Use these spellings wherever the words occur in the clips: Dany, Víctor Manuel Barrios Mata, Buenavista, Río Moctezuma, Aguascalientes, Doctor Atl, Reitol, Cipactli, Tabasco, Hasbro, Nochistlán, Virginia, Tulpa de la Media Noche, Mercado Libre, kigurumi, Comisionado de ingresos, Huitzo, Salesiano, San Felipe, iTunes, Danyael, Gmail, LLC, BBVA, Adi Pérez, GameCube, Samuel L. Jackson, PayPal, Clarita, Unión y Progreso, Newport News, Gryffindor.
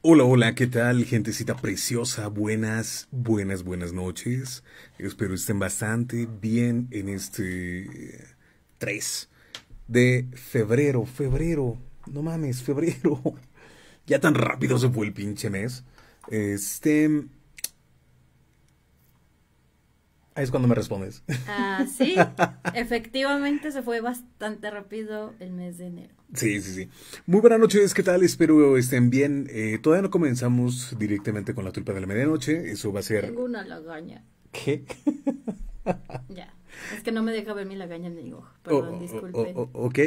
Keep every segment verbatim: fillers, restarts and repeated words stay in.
Hola, hola, ¿qué tal, gentecita preciosa? Buenas, buenas, buenas noches. Espero estén bastante bien en este tres de febrero. Febrero, no mames, febrero. Ya tan rápido se fue el pinche mes. Este... Ahí es cuando me respondes. Ah, sí, efectivamente se fue bastante rápido el mes de enero. Sí, sí, sí. Muy buenas noches, ¿qué tal? Espero estén bien. Eh, todavía no comenzamos directamente con la tulpa de la medianoche, eso va a ser... Tengo una lagaña. ¿Qué? Ya, es que no me deja ver mi lagaña en mi ojo, perdón, oh, oh, disculpen. Oh, oh, ok,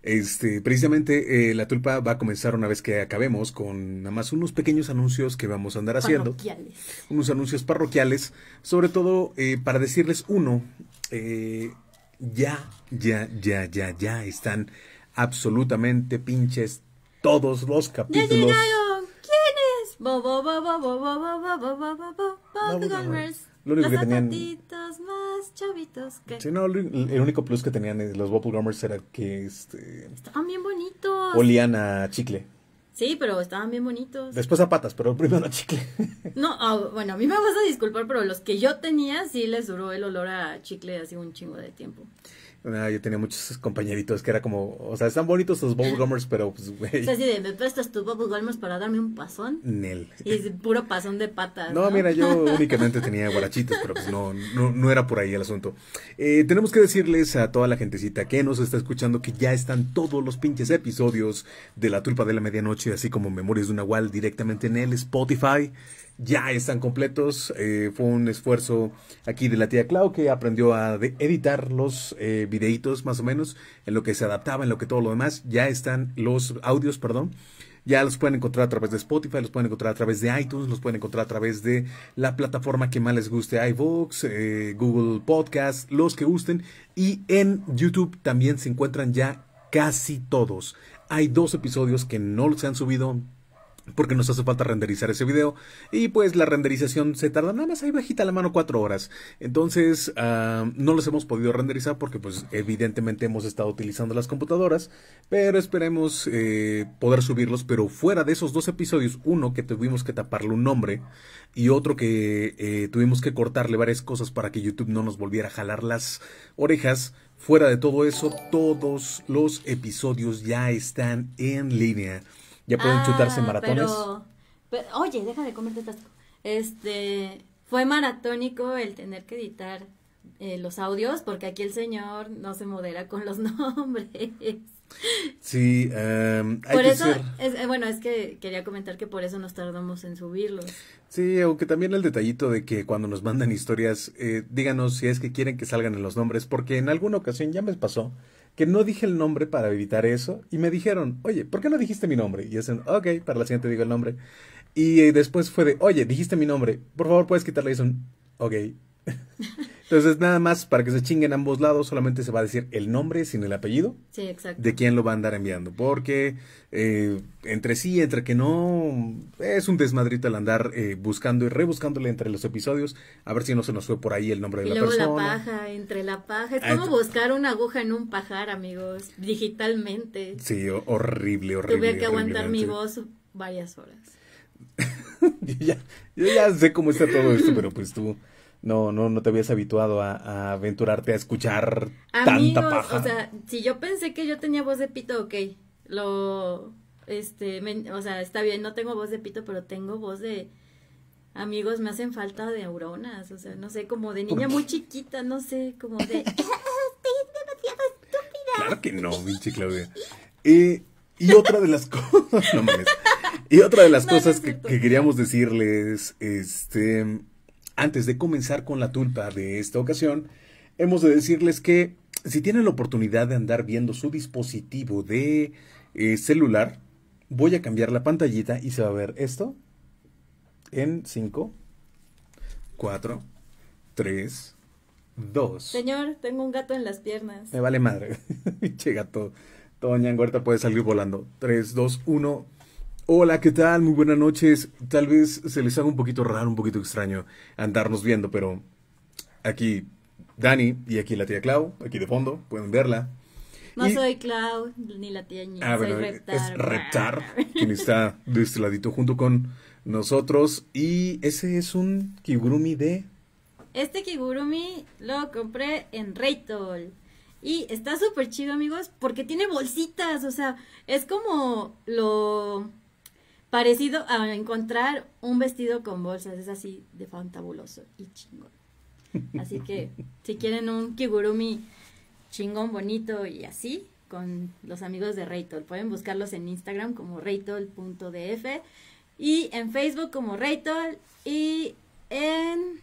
este, precisamente eh, la tulpa va a comenzar una vez que acabemos con nada más unos pequeños anuncios que vamos a andar haciendo. Parroquiales. Unos anuncios parroquiales, sobre todo eh, para decirles uno, eh, ya, ya, ya, ya, ya están... absolutamente pinches todos los capítulos. ¡Ya llegaron! ¿Quiénes? Bo, bo, bo, bo, bo, bo, bo, bo, bo, bo, bo, Bubblegumers. Los zapatitos más chavitos que... Sí, no, el único plus que tenían los Bubblegumers era que... Este... Estaban bien bonitos. Olían a chicle. Sí, pero estaban bien bonitos. Después a patas, pero primero a chicle. No, oh, bueno, a mí me vas a disculpar, pero los que yo tenía sí les duró el olor a chicle hace un chingo de tiempo. No, yo tenía muchos compañeritos que era como, o sea, están bonitos los bubblegummers, pero pues, güey. O sea, si de, me prestas tus bubblegummers para darme un pasón. Nel. Y es puro pasón de patas. No, ¿no? Mira, yo únicamente tenía guarachitos, pero pues no, no, no era por ahí el asunto. Eh, tenemos que decirles a toda la gentecita que nos está escuchando que ya están todos los pinches episodios de La Tulpa de la Medianoche, así como Memorias de un Nahual, directamente en el Spotify. Ya están completos, eh, fue un esfuerzo aquí de la tía Clau que aprendió a de editar los eh, videitos más o menos, en lo que se adaptaba, en lo que todo lo demás, ya están los audios, perdón, ya los pueden encontrar a través de Spotify, los pueden encontrar a través de iTunes, los pueden encontrar a través de la plataforma que más les guste, iVoox, eh, Google Podcast, los que gusten, y en YouTube también se encuentran ya casi todos, hay dos episodios que no se han subido, porque nos hace falta renderizar ese video. Y pues la renderización se tarda nada más ahí bajita la mano cuatro horas. Entonces uh, no los hemos podido renderizar porque pues evidentemente hemos estado utilizando las computadoras. Pero esperemos eh, poder subirlos. Pero fuera de esos dos episodios, uno que tuvimos que taparle un nombre y otro que eh, tuvimos que cortarle varias cosas para que YouTube no nos volviera a jalar las orejas. Fuera de todo eso, todos los episodios ya están en línea. Ya pueden ah, chutarse maratones. Pero, pero, oye, deja de comerte tasco. Este, fue maratónico el tener que editar eh, los audios, porque aquí el señor no se modera con los nombres. Sí, um, hay por que eso, ser... es, bueno, es que quería comentar que por eso nos tardamos en subirlos. Sí, aunque también el detallito de que cuando nos mandan historias, eh, díganos si es que quieren que salgan en los nombres, porque en alguna ocasión ya me pasó que no dije el nombre para evitar eso, y me dijeron, oye, ¿por qué no dijiste mi nombre? Y hacen, ok, para la siguiente digo el nombre. Y eh, después fue de, oye, dijiste mi nombre, por favor, ¿puedes quitarle? Y dicen, ok. Entonces, nada más, para que se chinguen ambos lados, solamente se va a decir el nombre sin el apellido. Sí, exacto. De quién lo va a andar enviando, porque eh, entre sí, entre que no, es un desmadrito el andar eh, buscando y rebuscándole entre los episodios, a ver si no se nos fue por ahí el nombre de y la persona. Y luego la paja, entre la paja, es como ah, buscar una aguja en un pajar, amigos, digitalmente. Sí, horrible, horrible. Tuve que aguantar mi voz varias horas. yo, ya, yo ya sé cómo está todo esto, pero pues tú... No, no, no te habías habituado a, a aventurarte a escuchar amigos, tanta paja. O sea, si yo pensé que yo tenía voz de pito, ok, lo, este, me, o sea, está bien, no tengo voz de pito, pero tengo voz de, amigos, me hacen falta de neuronas, o sea, no sé, como de niña muy chiquita, no sé, como de, estoy demasiado estúpida. Claro que no, pinche Claudia. Eh, y otra de las cosas, no mames, y otra de las no, cosas no que, que queríamos decirles, este... Antes de comenzar con la tulpa de esta ocasión, hemos de decirles que si tienen la oportunidad de andar viendo su dispositivo de eh, celular, voy a cambiar la pantallita y se va a ver esto en cinco, cuatro, tres, dos. Señor, tengo un gato en las piernas. Me vale madre, pinche gato. Doña Huerta puede salir volando. tres, dos, uno... Hola, ¿qué tal? Muy buenas noches. Tal vez se les haga un poquito raro, un poquito extraño andarnos viendo, pero aquí Dani y aquí la tía Clau, aquí de fondo, pueden verla. No y... soy Clau ni la tía Ñi, ah, soy bueno, Reptar. Es Reptar. quien está de este ladito junto con nosotros. Y ese es un kigurumi de... Este kigurumi lo compré en Reitol. Y está súper chido, amigos, porque tiene bolsitas. O sea, es como lo parecido a encontrar un vestido con bolsas. Es así de fantabuloso y chingón. Así que si quieren un kigurumi chingón, bonito y así, con los amigos de Reitol, pueden buscarlos en Instagram como reitol punto d f y en Facebook como Reitol y en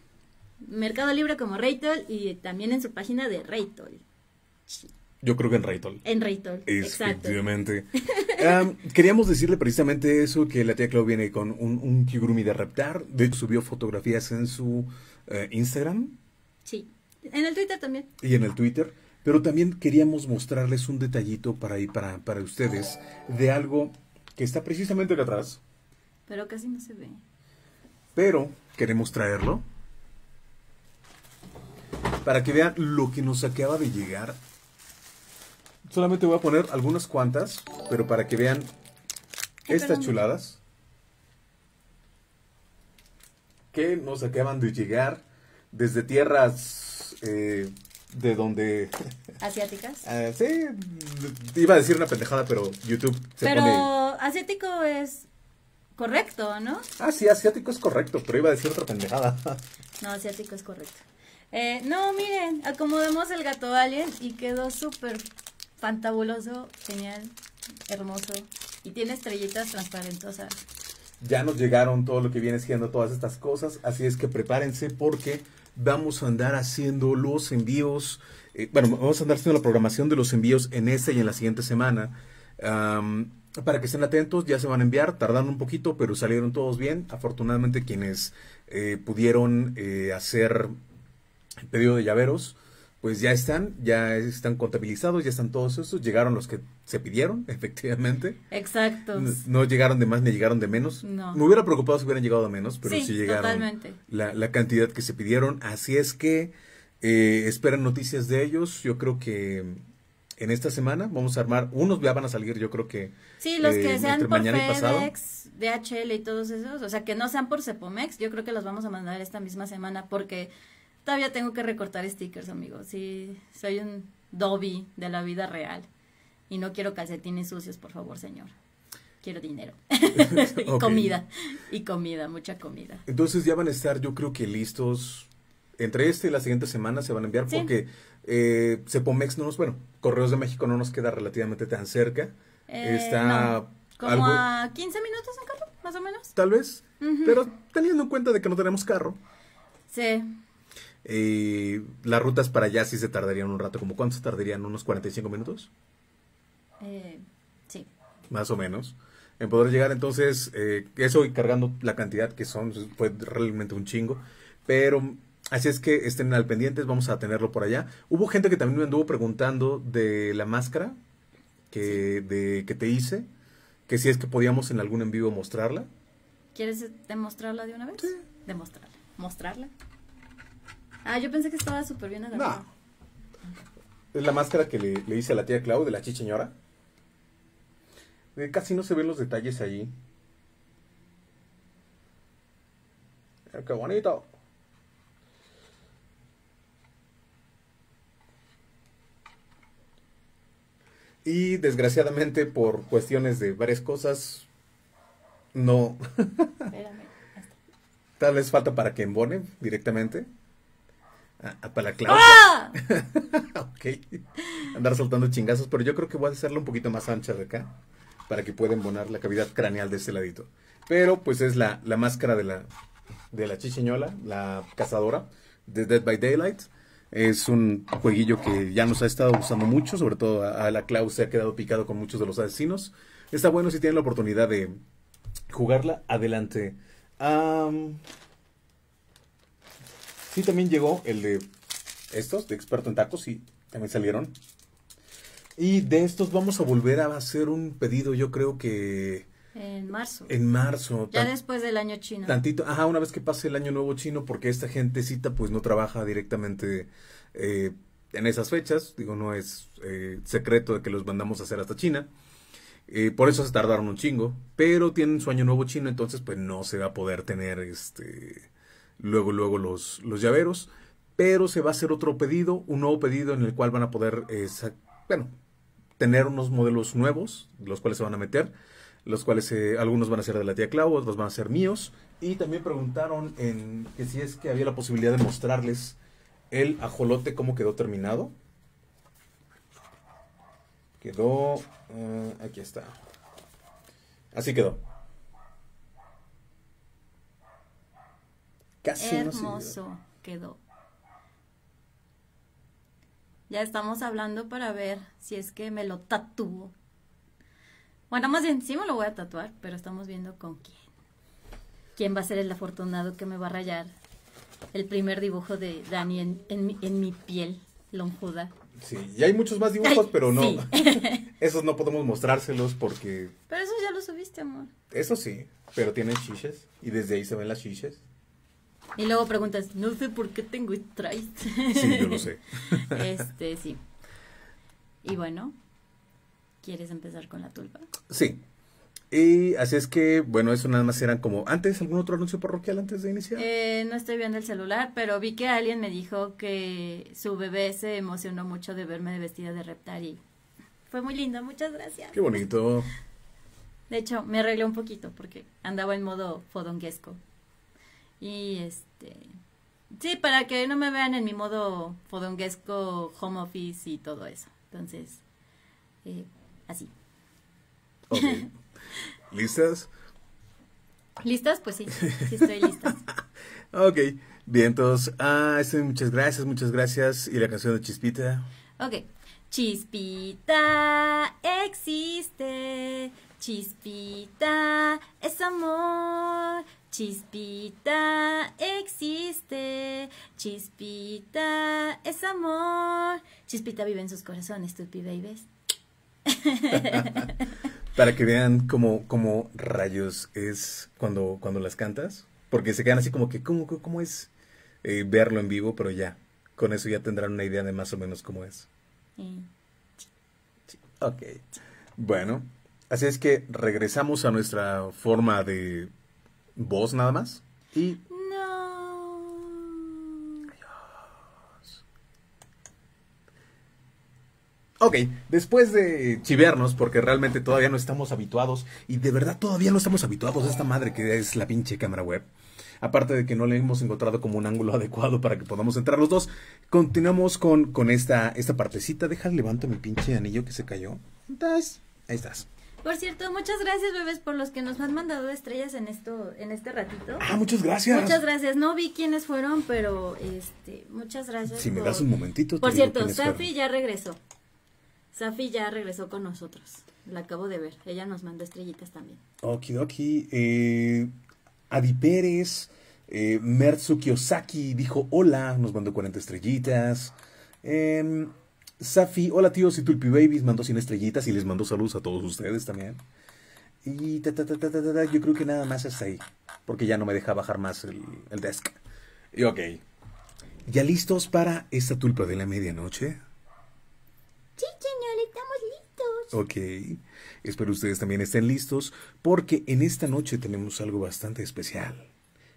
Mercado Libre como Reitol y también en su página de Reitol. Yo creo que en Reitol. En Reitol, efectivamente. Um, queríamos decirle precisamente eso, que la tía Clau viene con un, un kigurumi de Reptar. De hecho, subió fotografías en su uh, Instagram. Sí, en el Twitter también. Y en el Twitter. Pero también queríamos mostrarles un detallito para, para, para ustedes de algo que está precisamente acá atrás. Pero casi no se ve. Pero queremos traerlo para que vean lo que nos acaba de llegar. Solamente voy a poner algunas cuantas, pero para que vean estas chuladas que nos acaban de llegar desde tierras eh, de donde... ¿Asiáticas? uh, sí, iba a decir una pendejada, pero YouTube se pero pone... asiático es correcto, ¿no? Ah, sí, asiático es correcto, pero iba a decir otra pendejada. No, asiático es correcto. Eh, no, miren, acomodemos el gato alien y quedó súper fantabuloso, genial, hermoso. Y tiene estrellitas transparentosas. Ya nos llegaron todo lo que viene siendo todas estas cosas, así es que prepárense porque vamos a andar haciendo los envíos. Eh, bueno, vamos a andar haciendo la programación de los envíos en esta y en la siguiente semana. Um, para que estén atentos, ya se van a enviar, tardaron un poquito, pero salieron todos bien. Afortunadamente quienes eh, pudieron eh, hacer... el pedido de llaveros, pues ya están, ya están contabilizados, ya están todos estos, llegaron los que se pidieron, efectivamente. Exacto. No, no llegaron de más ni llegaron de menos. No. Me hubiera preocupado si hubieran llegado de menos, pero sí, sí llegaron la, la cantidad que se pidieron. Así es que eh, esperen noticias de ellos. Yo creo que en esta semana vamos a armar, unos ya van a salir, yo creo que... Sí, los eh, que sean por FedEx, D H L y todos esos, o sea, que no sean por Cepomex, yo creo que los vamos a mandar esta misma semana porque... todavía tengo que recortar stickers, amigos. Sí, soy un Dobby de la vida real. Y no quiero calcetines sucios, por favor, señor. Quiero dinero. Okay. Y comida. Y comida, mucha comida. Entonces ya van a estar, yo creo que listos. Entre este y la siguiente semana se van a enviar. ¿Sí? Porque eh, Cepomex no nos... bueno, Correos de México no nos queda relativamente tan cerca. Eh, Está... no. Como algo... a quince minutos en carro, más o menos. Tal vez. Uh-huh. Pero teniendo en cuenta de que no tenemos carro. Sí. Eh, las rutas para allá sí se tardarían un rato. ¿Cómo cuánto se tardarían? ¿Unos cuarenta y cinco minutos? Eh, sí. Más o menos. En poder llegar, entonces, eh, eso y cargando la cantidad que son, fue realmente un chingo. Pero, así es que estén al pendientes, vamos a tenerlo por allá. Hubo gente que también me anduvo preguntando de la máscara que, sí. de, que te hice, que si es que podíamos en algún en vivo mostrarla. ¿Quieres demostrarla de una vez? Sí. Demostrarla. ¿Mostrarla? Ah, yo pensé que estaba súper bien agarrada. No. Es la máscara que le, le hice a la tía Clau, de la chicheñora. Casi no se ven los detalles allí. ¡Qué bonito! Y desgraciadamente, por cuestiones de varias cosas, no. Espérame. Tal vez falta para que embone directamente. Ah, para la Clau. ¡Ah! Ok. Andar soltando chingazos, pero yo creo que voy a hacerla un poquito más ancha de acá para que pueda embonar la cavidad craneal de este ladito. Pero pues es la, la máscara de la de la chicheñola, la cazadora de Dead by Daylight. Es un jueguillo que ya nos ha estado usando mucho, sobre todo a, a la Clau se ha quedado picado con muchos de los asesinos. Está bueno si tienen la oportunidad de jugarla. Adelante. Um... Sí, también llegó el de estos, de experto en tacos, sí, también salieron. Y de estos vamos a volver a hacer un pedido, yo creo que... En marzo. En marzo. Ya después del año chino. Tantito, ajá, una vez que pase el año nuevo chino, porque esta gentecita pues no trabaja directamente eh, en esas fechas. Digo, no es eh, secreto de que los mandamos a hacer hasta China. Eh, por eso se tardaron un chingo. Pero tienen su año nuevo chino, entonces pues no se va a poder tener este luego luego los, los llaveros. Pero se va a hacer otro pedido, un nuevo pedido en el cual van a poder, eh, bueno, tener unos modelos nuevos, los cuales se van a meter, los cuales eh, algunos van a ser de la tía Clau, otros van a ser míos. Y también preguntaron en que si es que había la posibilidad de mostrarles el ajolote cómo quedó terminado. Quedó, uh, aquí está, así quedó. Casi hermoso no quedó. Ya estamos hablando para ver si es que me lo tatúo. Bueno, más bien, sí me lo voy a tatuar, pero estamos viendo con quién. ¿Quién va a ser el afortunado que me va a rayar el primer dibujo de Dani en, en, en mi piel lonjuda? Sí, y hay muchos más dibujos, Ay, pero no. Sí. Esos no podemos mostrárselos porque... Pero esos ya los subiste, amor. Eso sí, pero tienen chiches y desde ahí se ven las chiches. Y luego preguntas, no sé por qué tengo strikes. Sí, yo lo sé. Este, sí. Y bueno, ¿quieres empezar con la tulpa? Sí. Y así es que, bueno, eso nada más eran como... ¿Antes algún otro anuncio parroquial antes de iniciar? Eh, no estoy viendo el celular, pero vi que alguien me dijo que su bebé se emocionó mucho de verme de vestida de Reptar y fue muy lindo, muchas gracias. Qué bonito. De hecho, me arreglé un poquito porque andaba en modo fodonguesco. Y este, sí, para que no me vean en mi modo fodonguesco, home office y todo eso. Entonces, eh, así. Okay. ¿Listas? ¿Listas? Pues sí, sí estoy lista. Ok, bien, entonces, ah, sí, muchas gracias, muchas gracias. ¿Y la canción de Chispita? Ok, Chispita existe, Chispita es amor. Chispita existe, Chispita es amor. Chispita vive en sus corazones, Tulpi Babies. Para que vean cómo, cómo rayos es cuando, cuando las cantas. Porque se quedan así como que, ¿cómo, cómo es eh, verlo en vivo? Pero ya, con eso ya tendrán una idea de más o menos cómo es. Mm. Ok, bueno, así es que regresamos a nuestra forma de... ¿Vos nada más? Y... No. Dios. Ok, después de chivernos, porque realmente todavía no estamos habituados, y de verdad todavía no estamos habituados a esta madre que es la pinche cámara web. Aparte de que no le hemos encontrado como un ángulo adecuado para que podamos entrar los dos, continuamos con, con esta, esta partecita. Deja, levanto mi pinche anillo que se cayó. ¿Estás? Ahí estás. Por cierto, muchas gracias, bebés, por los que nos han mandado estrellas en esto, en este ratito. Ah, muchas gracias. Muchas gracias. No vi quiénes fueron, pero este, muchas gracias. Si por... me das un momentito. Por cierto, Safi ya regresó. Safi ya regresó con nosotros. La acabo de ver. Ella nos mandó estrellitas también. Okidoki. Eh, Adi Pérez, eh, Mertsuki Osaki dijo hola, nos mandó cuarenta estrellitas. Eh, Safi, hola tíos y Tulpi Babies, mandó cien estrellitas y les mandó saludos a todos ustedes también. Y ta, ta, ta, ta, ta, ta, yo creo que nada más hasta ahí, porque ya no me deja bajar más el, el desk. Y ok, ¿ya listos para esta tulpa de la medianoche? Sí, señor, estamos listos. Ok, espero ustedes también estén listos, porque en esta noche tenemos algo bastante especial,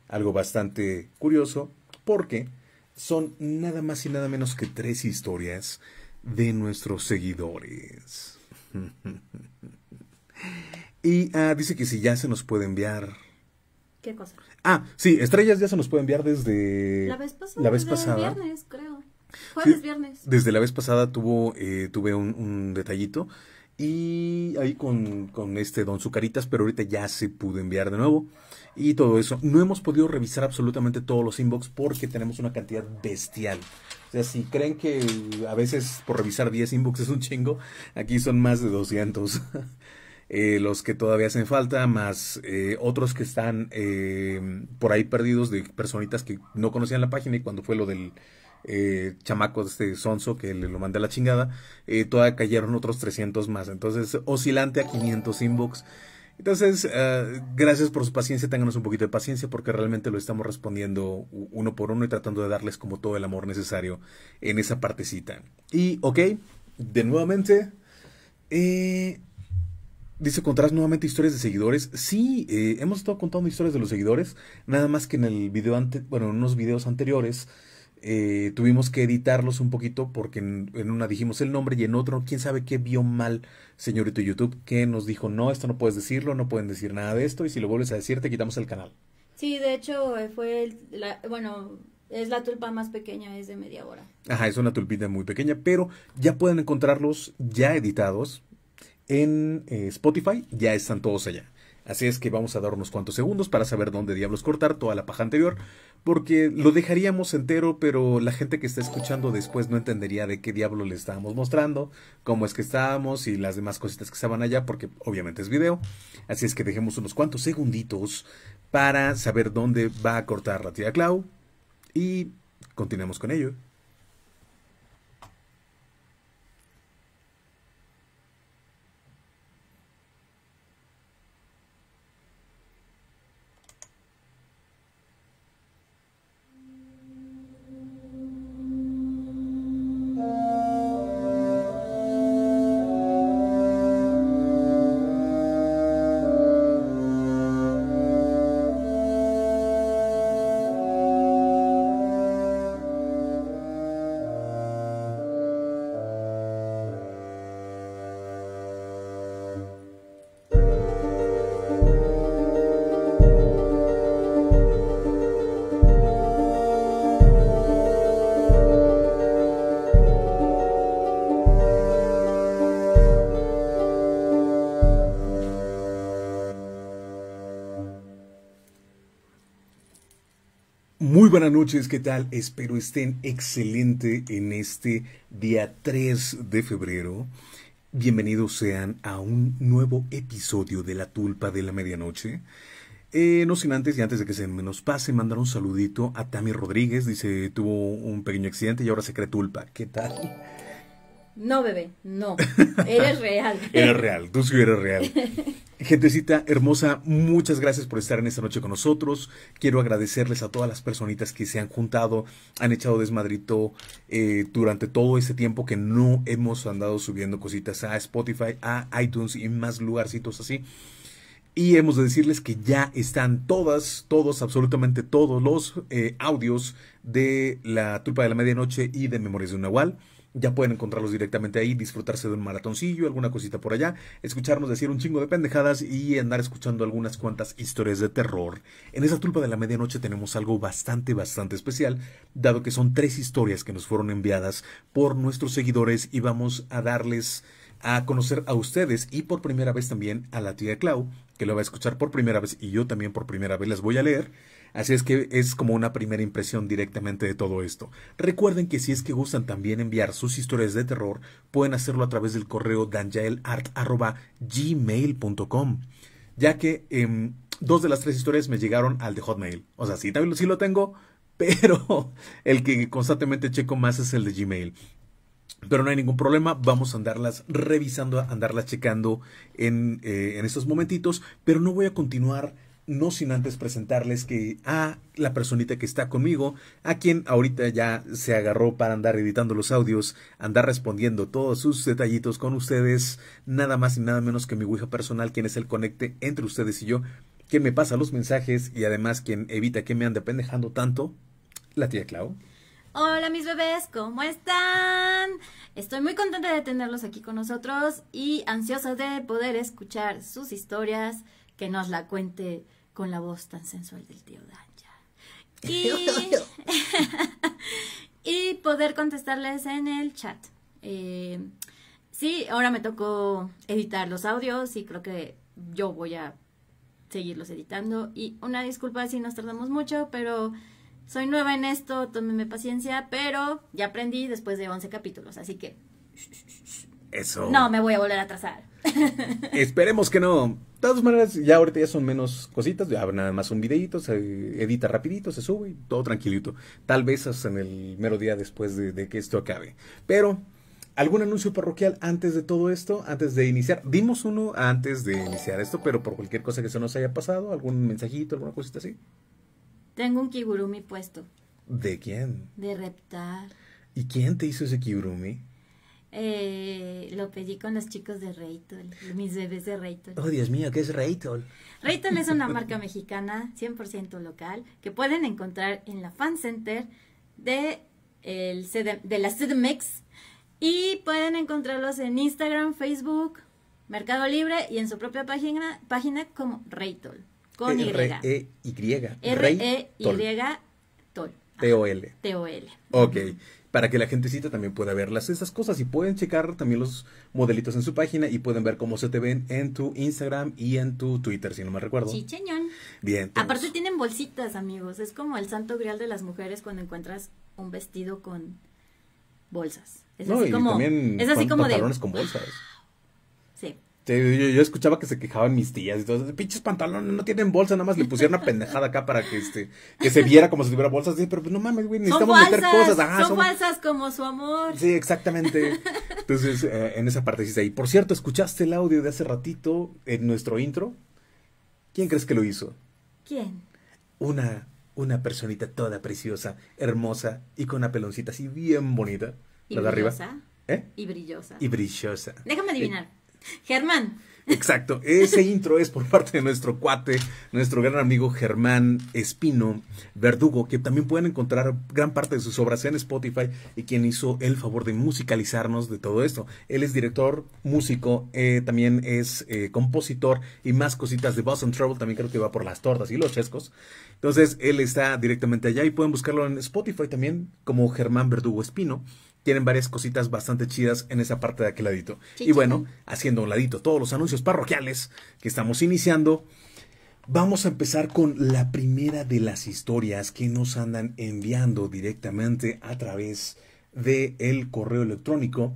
algo bastante curioso, porque son nada más y nada menos que tres historias de nuestros seguidores. Y ah, dice que si ya se nos puede enviar. ¿Qué cosa? Ah, sí, estrellas ya se nos puede enviar desde la vez pasada, la vez desde pasada. Viernes, creo. Jueves, sí, viernes. Desde la vez pasada tuvo, eh, tuve un, un detallito y ahí con, con este Don Zucaritas, pero ahorita ya se pudo enviar de nuevo y todo eso. No hemos podido revisar absolutamente todos los inbox porque tenemos una cantidad bestial. O sea, si creen que a veces por revisar diez inbox es un chingo, aquí son más de doscientos. eh, los que todavía hacen falta, más eh, otros que están eh, por ahí perdidos de personitas que no conocían la página y cuando fue lo del eh, chamaco de este sonso que le lo mandé a la chingada, eh, todavía cayeron otros trescientos más. Entonces, oscilante a quinientos inbox. Entonces, uh, gracias por su paciencia, ténganos un poquito de paciencia porque realmente lo estamos respondiendo uno por uno y tratando de darles como todo el amor necesario en esa partecita. Y, ok, de nuevamente, eh, Dice, ¿contarás nuevamente historias de seguidores? Sí, eh, hemos estado contando historias de los seguidores, nada más que en el video ante, bueno, en unos videos anteriores eh, tuvimos que editarlos un poquito porque en, en una dijimos el nombre y en otro, quién sabe qué vio mal, señorito YouTube, que nos dijo, no, esto no puedes decirlo, no pueden decir nada de esto, y si lo vuelves a decir te quitamos el canal. Sí, de hecho fue, el, la, bueno... es la tulpa más pequeña, es de media hora. Ajá, es una tulpita muy pequeña, pero ya pueden encontrarlos ya editados en eh, Spotify, ya están todos allá. Así es que vamos a dar unos cuantos segundos para saber dónde diablos cortar toda la paja anterior, porque lo dejaríamos entero, pero la gente que está escuchando después no entendería de qué diablo le estábamos mostrando, cómo es que estábamos y las demás cositas que estaban allá, porque obviamente es video. Así es que dejemos unos cuantos segunditos para saber dónde va a cortar la tía Clau. Y continuemos con ello. Muy buenas noches, ¿qué tal? Espero estén excelente en este día tres de febrero. Bienvenidos sean a un nuevo episodio de La Tulpa de la Medianoche. Eh, no sin antes, y antes de que se nos pase, mandar un saludito a Tami Rodríguez. Dice, tuvo un pequeño accidente y ahora se cree tulpa. ¿Qué tal? No, bebé, no. Eres real. Eres real, tú sí eres real. Gentecita hermosa, muchas gracias por estar en esta noche con nosotros. Quiero agradecerles a todas las personitas que se han juntado, han echado desmadrito eh, durante todo este tiempo que no hemos andado subiendo cositas a Spotify, a iTunes y más lugarcitos así. Y hemos de decirles que ya están todas, todos, absolutamente todos los eh, audios de La Tulpa de la Medianoche y de Memorias de un Nahual. Ya pueden encontrarlos directamente ahí, disfrutarse de un maratoncillo, alguna cosita por allá, escucharnos decir un chingo de pendejadas y andar escuchando algunas cuantas historias de terror. En esa Tulpa de la Medianoche tenemos algo bastante, bastante especial, dado que son tres historias que nos fueron enviadas por nuestros seguidores y vamos a darles a conocer a ustedes y por primera vez también a la tía Clau, que lo va a escuchar por primera vez y yo también por primera vez las voy a leer. Así es que es como una primera impresión directamente de todo esto. Recuerden que si es que gustan también enviar sus historias de terror, pueden hacerlo a través del correo danjaelart arroba gmail punto com, ya que eh, dos de las tres historias me llegaron al de Hotmail. O sea, sí, también sí lo tengo, pero el que constantemente checo más es el de Gmail. Pero no hay ningún problema, vamos a andarlas revisando, a andarlas checando en, eh, en estos momentitos, pero no voy a continuar. No sin antes presentarles que a la personita que está conmigo, a quien ahorita ya se agarró para andar editando los audios, andar respondiendo todos sus detallitos con ustedes, nada más y nada menos que mi Ouija personal, quien es el conecte entre ustedes y yo, quien me pasa los mensajes y además quien evita que me ande pendejando tanto, la tía Clau. Hola mis bebés, ¿cómo están? Estoy muy contenta de tenerlos aquí con nosotros y ansiosa de poder escuchar sus historias, que nos la cuente con la voz tan sensual del tío Danja. Y, y poder contestarles en el chat. Eh, sí, ahora me tocó editar los audios y creo que yo voy a seguirlos editando. Y una disculpa si nos tardamos mucho, pero soy nueva en esto, tómenme paciencia, pero ya aprendí después de once capítulos, así que... Eso. No, me voy a volver a atrasar. Esperemos que no. De todas maneras, ya ahorita ya son menos cositas, ya nada más un videíto, se edita rapidito, se sube y todo tranquilito. Tal vez hasta en el mero día después de, de que esto acabe. Pero, ¿algún anuncio parroquial antes de todo esto? Antes de iniciar, dimos uno antes de iniciar esto, pero por cualquier cosa que se nos haya pasado, algún mensajito, alguna cosita así. Tengo un kigurumi puesto. ¿De quién? De Reptar. ¿Y quién te hizo ese kigurumi? Eh, lo pedí con los chicos de Reitol, mis bebés de Reitol. Oh, Dios mío, ¿qué es Reitol? Reitol es una marca mexicana cien por ciento local que pueden encontrar en la Fan Center de, el C D, de la C D M X, y pueden encontrarlos en Instagram, Facebook, Mercado Libre y en su propia página página como Reitol, con Y. R E Y Tol. T O L. T O L. Ok. Para que la gentecita también pueda verlas, esas cosas, y pueden checar también los modelitos en su página y pueden ver cómo se te ven en tu Instagram y en tu Twitter, si no me recuerdo. Sí, cheñón. Bien. Tenemos. Aparte tienen bolsitas, amigos, es como el santo grial de las mujeres cuando encuentras un vestido con bolsas. Es no, así y como, también es así como pantalones de... con bolsas. Sí. Yo, yo escuchaba que se quejaban mis tías y todo, pinches pantalones, no tienen bolsa, nada más le pusieron una pendejada acá para que este que se viera como si tuviera bolsas, sí, pero pues no mames, güey, necesitamos meter cosas. Ajá, son, son falsas como su amor. Sí, exactamente. Entonces, eh, en esa parte sí. Y por cierto, ¿escuchaste el audio de hace ratito en nuestro intro? ¿Quién crees que lo hizo? ¿Quién? Una, una personita toda preciosa, hermosa y con una peloncita así bien bonita. Y la brillosa, de arriba. ¿Eh? Y brillosa. Y brillosa. Déjame adivinar. Eh, Germán. Exacto, ese intro es por parte de nuestro cuate, nuestro gran amigo Germán Espino Verdugo, que también pueden encontrar gran parte de sus obras en Spotify, y quien hizo el favor de musicalizarnos de todo esto. Él es director, músico, eh, también es eh, compositor y más cositas de Boston Trouble, también creo que va por las tortas y los chescos. Entonces él está directamente allá y pueden buscarlo en Spotify también como Germán Verdugo Espino. Tienen varias cositas bastante chidas en esa parte de aquel ladito. Chichín. Y bueno, haciendo a un ladito todos los anuncios parroquiales que estamos iniciando, vamos a empezar con la primera de las historias que nos andan enviando directamente a través del correo electrónico.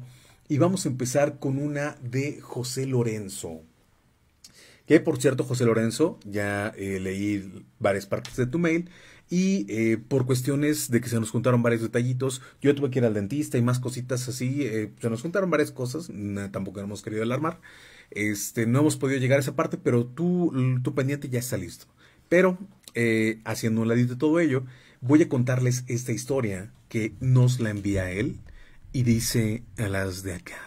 Y vamos a empezar con una de José Lorenzo. Que por cierto, José Lorenzo, ya eh, leí varias partes de tu mail. Y eh, por cuestiones de que se nos juntaron varios detallitos, yo tuve que ir al dentista y más cositas así, eh, se nos juntaron varias cosas, no, tampoco hemos querido alarmar, este, no hemos podido llegar a esa parte, pero tú, tu pendiente ya está listo. Pero, eh, haciendo un ladito de todo ello, voy a contarles esta historia que nos la envía él y dice a las de acá.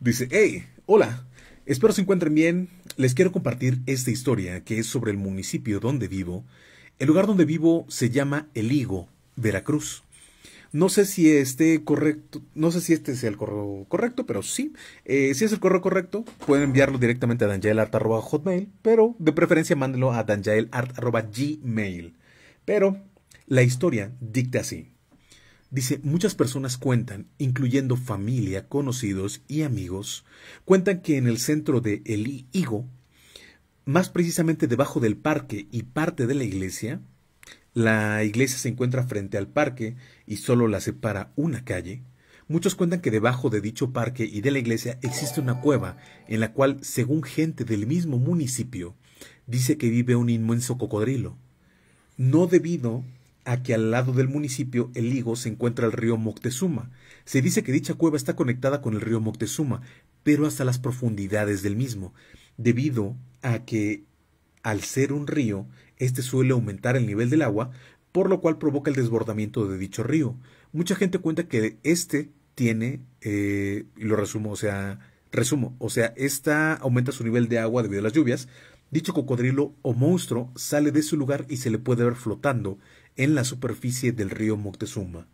Dice, hey, hola, espero se encuentren bien, les quiero compartir esta historia que es sobre el municipio donde vivo. El lugar donde vivo se llama El Higo, Veracruz. No sé si este correcto, no sé si este es el correo correcto, pero sí. Eh, si es el correo correcto, pueden enviarlo directamente a danjaelart arroba hotmail, pero de preferencia mándenlo a danjaelart arroba gmail. Pero la historia dicta así. Dice, muchas personas cuentan, incluyendo familia, conocidos y amigos, cuentan que en el centro de El Higo, más precisamente debajo del parque y parte de la iglesia, la iglesia se encuentra frente al parque y solo la separa una calle. Muchos cuentan que debajo de dicho parque y de la iglesia existe una cueva en la cual, según gente del mismo municipio, dice que vive un inmenso cocodrilo. No debido a que al lado del municipio El Higo se encuentra el río Moctezuma. Se dice que dicha cueva está conectada con el río Moctezuma, pero hasta las profundidades del mismo, debido a que al ser un río, este suele aumentar el nivel del agua, por lo cual provoca el desbordamiento de dicho río. Mucha gente cuenta que este tiene, eh, lo resumo, o sea, resumo, o sea, esta aumenta su nivel de agua debido a las lluvias. Dicho cocodrilo o monstruo sale de su lugar y se le puede ver flotando en la superficie del río Moctezuma.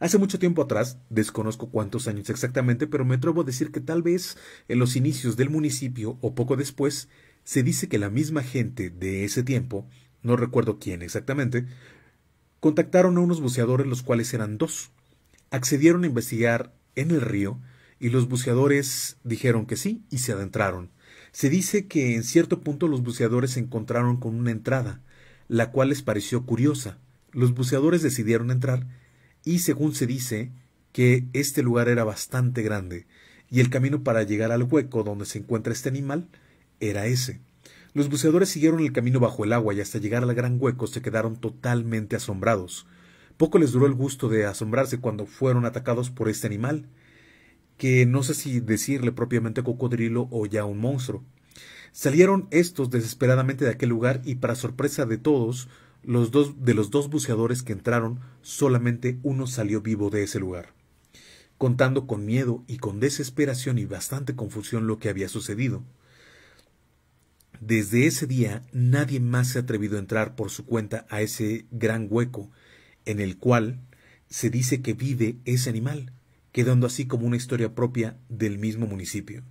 Hace mucho tiempo atrás, desconozco cuántos años exactamente, pero me atrevo a decir que tal vez en los inicios del municipio o poco después, se dice que la misma gente de ese tiempo, no recuerdo quién exactamente, contactaron a unos buceadores, los cuales eran dos. Accedieron a investigar en el río y los buceadores dijeron que sí y se adentraron. Se dice que en cierto punto los buceadores se encontraron con una entrada, la cual les pareció curiosa. Los buceadores decidieron entrar y según se dice que este lugar era bastante grande y el camino para llegar al hueco donde se encuentra este animal era ese. Los buceadores siguieron el camino bajo el agua y hasta llegar al gran hueco se quedaron totalmente asombrados. Poco les duró el gusto de asombrarse cuando fueron atacados por este animal, que no sé si decirle propiamente cocodrilo o ya un monstruo. Salieron estos desesperadamente de aquel lugar y para sorpresa de todos, los dos de los dos buceadores que entraron, solamente uno salió vivo de ese lugar. contando con miedo y con desesperación y bastante confusión lo que había sucedido. Desde ese día nadie más se ha atrevido a entrar por su cuenta a ese gran hueco en el cual se dice que vive ese animal, quedando así como una historia propia del mismo municipio.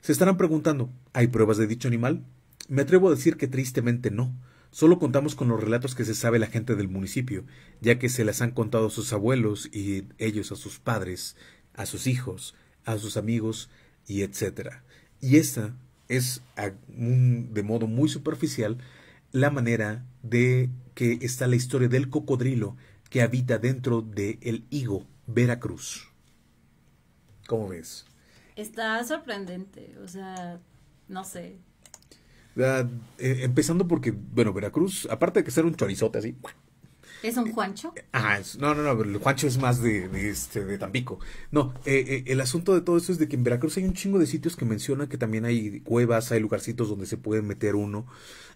Se estarán preguntando, ¿hay pruebas de dicho animal? Me atrevo a decir que tristemente no. Solo contamos con los relatos que se sabe la gente del municipio, ya que se las han contado a sus abuelos y ellos a sus padres, a sus hijos, a sus amigos y etcétera. Y esta es de modo muy superficial la manera de que está la historia del cocodrilo que habita dentro de El Higo, Veracruz. ¿Cómo ves? Está sorprendente, o sea, no sé. Uh, eh, empezando porque, bueno, Veracruz, aparte de que ser un chorizote así. ¿Es un Juancho? Eh, ah, es, no, no, no, el Juancho es más de, de, este, de Tampico. No, eh, eh, el asunto de todo esto es de que en Veracruz hay un chingo de sitios que mencionan que también hay cuevas, hay lugarcitos donde se puede meter uno.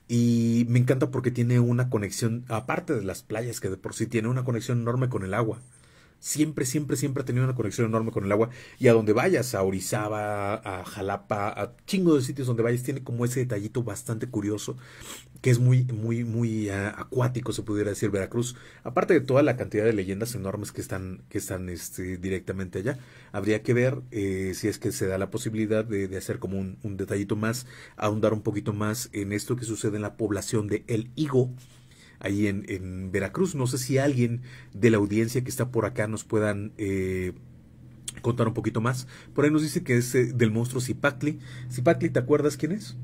Y me encanta porque tiene una conexión, aparte de las playas que de por sí tiene, una conexión enorme con el agua. Siempre, siempre, siempre ha tenido una conexión enorme con el agua. Y a donde vayas, a Orizaba, a Jalapa, a chingo de sitios donde vayas, tiene como ese detallito bastante curioso, que es muy, muy, muy uh, acuático, se pudiera decir, Veracruz. Aparte de toda la cantidad de leyendas enormes que están, que están este, directamente allá. Habría que ver eh, si es que se da la posibilidad de, de hacer como un, un detallito más, ahondar un poquito más en esto que sucede en la población de El Higo, ahí en, en Veracruz. No sé si alguien de la audiencia que está por acá nos puedan eh, contar un poquito más. Por ahí nos dice que es eh, del monstruo Cipactli. Cipactli, ¿te acuerdas quién es?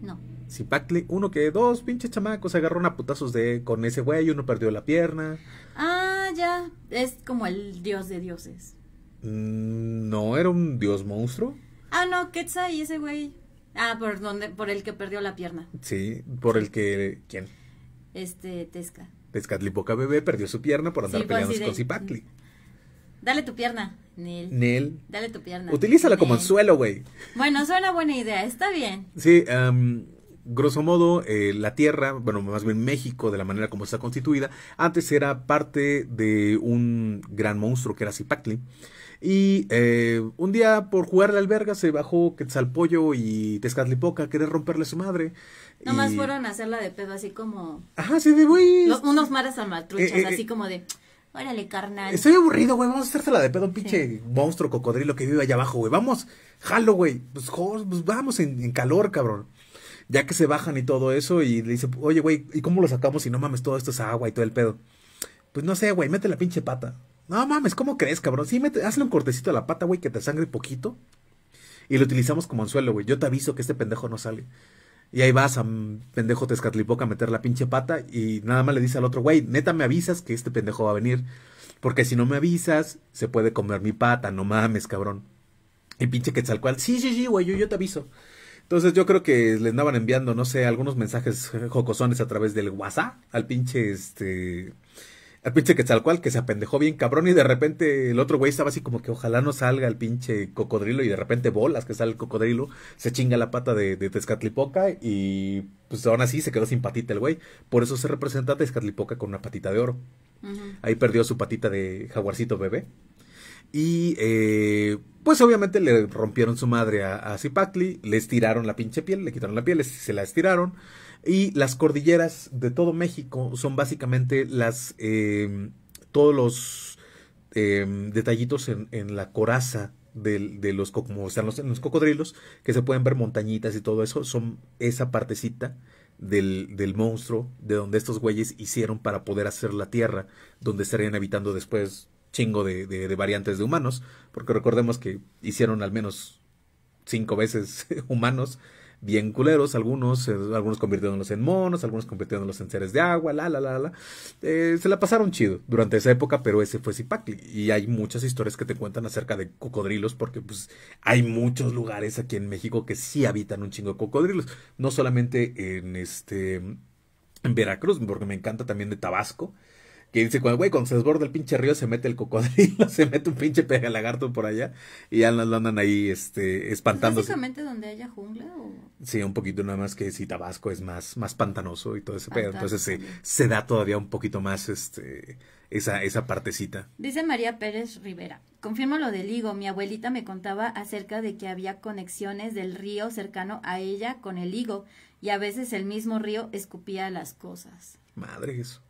No. Cipactli, uno que dos pinches chamacos se agarraron a putazos de, con ese güey, uno perdió la pierna. Ah, ya, es como el dios de dioses. Mm, no, era un dios monstruo. Ah, no, Quetzal y ese güey. Ah, por donde, por el que perdió la pierna. Sí, por el que, ¿quién? Este, Tezca. Tezcatlipoca bebé perdió su pierna por andar sí, peleando con Cipactli. Dale tu pierna, Nel. Nel. Dale tu pierna. Utilízala Nel. Como anzuelo, güey. Bueno, suena buena idea, está bien. Sí, um, grosso modo, eh, la tierra, bueno, más bien México, de la manera como está constituida, antes era parte de un gran monstruo que era Cipactli. Y eh, un día por jugar a la alberga se bajó Quetzalpollo y Tezcatlipoca a querer romperle a su madre. Nomás y... fueron a hacerla de pedo, así como... Ajá, sí, de güey. Los, unos maras almatruchas, eh, eh, así como de... Órale, carnal. Estoy aburrido, güey, vamos a hacérsela de pedo, un pinche sí. monstruo cocodrilo que vive allá abajo, güey. Vamos, jalo, güey. Pues, pues vamos en, en calor, cabrón. Ya que se bajan y todo eso y le dice, oye, güey, ¿y cómo lo sacamos si no mames todo esto es agua y todo el pedo? Pues no sé, güey, mete la pinche pata. No mames, ¿cómo crees, cabrón? Sí, mete, hazle un cortecito a la pata, güey, que te sangre poquito. Y lo utilizamos como anzuelo, güey. Yo te aviso que este pendejo no sale. Y ahí vas a pendejo Tezcatlipoca a meter la pinche pata y nada más le dice al otro, güey, neta me avisas que este pendejo va a venir. Porque si no me avisas, se puede comer mi pata, no mames, cabrón. Y pinche Quetzalcóatl, sí, sí, sí, güey, yo, yo te aviso. Entonces yo creo que le andaban enviando, no sé, algunos mensajes jocosones a través del WhatsApp al pinche, este... al pinche Quetzalcóatl que se apendejó bien cabrón y de repente el otro güey estaba así como que ojalá no salga el pinche cocodrilo y de repente bolas que sale el cocodrilo, se chinga la pata de, de Tezcatlipoca y pues aún así se quedó sin patita el güey. Por eso se representa a Tezcatlipoca con una patita de oro. Uh-huh. Ahí perdió su patita de jaguarcito bebé. Y eh, pues obviamente le rompieron su madre a, a Cipactli, le estiraron la pinche piel, le quitaron la piel, se la estiraron. Y las cordilleras de todo México son básicamente las eh, todos los eh, detallitos en, en la coraza de, de los, como están los, en los cocodrilos, que se pueden ver montañitas y todo eso, son esa partecita del, del monstruo de donde estos güeyes hicieron para poder hacer la tierra, donde estarían habitando después chingo de, de, de variantes de humanos, porque recordemos que hicieron al menos cinco veces humanos, bien culeros, algunos, eh, algunos convirtiéndolos en monos, algunos convirtiéndolos en seres de agua, la, la, la, la, eh, se la pasaron chido durante esa época, pero ese fue Cipactli, y hay muchas historias que te cuentan acerca de cocodrilos, porque pues hay muchos lugares aquí en México que sí habitan un chingo de cocodrilos, no solamente en este, en Veracruz, porque me encanta también de Tabasco, que dice, cuando, güey, cuando se desborda el pinche río se mete el cocodrilo, se mete un pinche pega lagarto por allá y ya lo andan ahí este, espantándose. ¿Básicamente donde haya jungla? O... Sí, un poquito, nada más que sí, Tabasco es más, más pantanoso y todo ese pedo, entonces se, se da todavía un poquito más este... Esa, esa partecita. Dice María Pérez Rivera, confirmo lo del higo, mi abuelita me contaba acerca de que había conexiones del río cercano a ella con el higo, y a veces el mismo río escupía las cosas. Madre eso.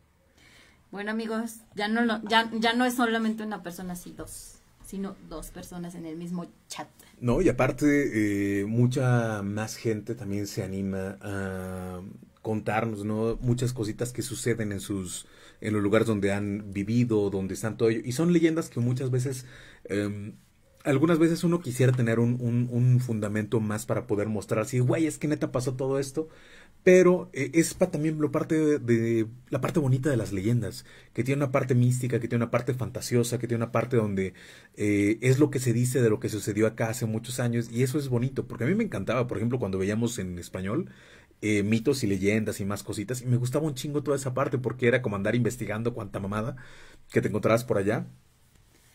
Bueno amigos, ya no, lo, ya, ya no es solamente una persona, sí, dos, sino dos personas en el mismo chat. No, y aparte eh, mucha más gente también se anima a contarnos, ¿no? Muchas cositas que suceden en sus... en los lugares donde han vivido, donde están todo ello. Y son leyendas que muchas veces, eh, algunas veces uno quisiera tener un, un, un fundamento más para poder mostrar así, güey, es que neta pasó todo esto. Pero eh, es pa también lo parte de, de, la parte bonita de las leyendas, que tiene una parte mística, que tiene una parte fantasiosa, que tiene una parte donde eh, es lo que se dice de lo que sucedió acá hace muchos años. Y eso es bonito, porque a mí me encantaba, por ejemplo, cuando veíamos en español... Eh, mitos y leyendas y más cositas, y me gustaba un chingo toda esa parte, porque era como andar investigando cuanta mamada que te encontrabas por allá,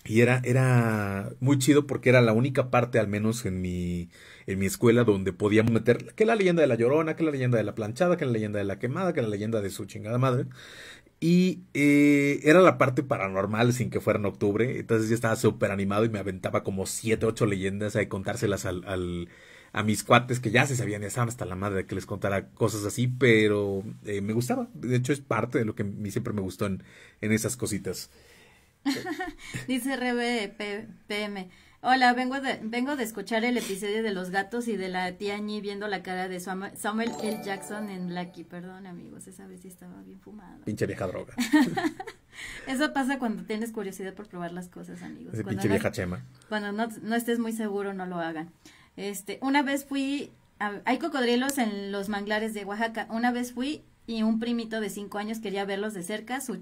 y era, era muy chido, porque era la única parte, al menos en mi, en mi escuela, donde podíamos meter, que la leyenda de la Llorona, que la leyenda de la Planchada, que la leyenda de la Quemada, que la leyenda de su chingada madre, y eh, era la parte paranormal sin que fuera en octubre, entonces yo estaba súper animado y me aventaba como siete, ocho leyendas a contárselas al... al a mis cuates que ya se sabían, ya estaban hasta la madre de que les contara cosas así, pero eh, me gustaba. De hecho, es parte de lo que a mí siempre me gustó en, en esas cositas. Dice Rebe P M, hola, vengo de, vengo de escuchar el episodio de los gatos y de la tía Ñi viendo la cara de Samuel L. Jackson en Blackie. Perdón, amigos, esa vez sí estaba bien fumada. Pinche vieja droga. Eso pasa cuando tienes curiosidad por probar las cosas, amigos. Ese pinche vieja no, chema. Cuando no, no estés muy seguro, no lo hagan. Este, una vez fui, a, hay cocodrilos en los manglares de Oaxaca, una vez fui y un primito de cinco años quería verlos de cerca, su,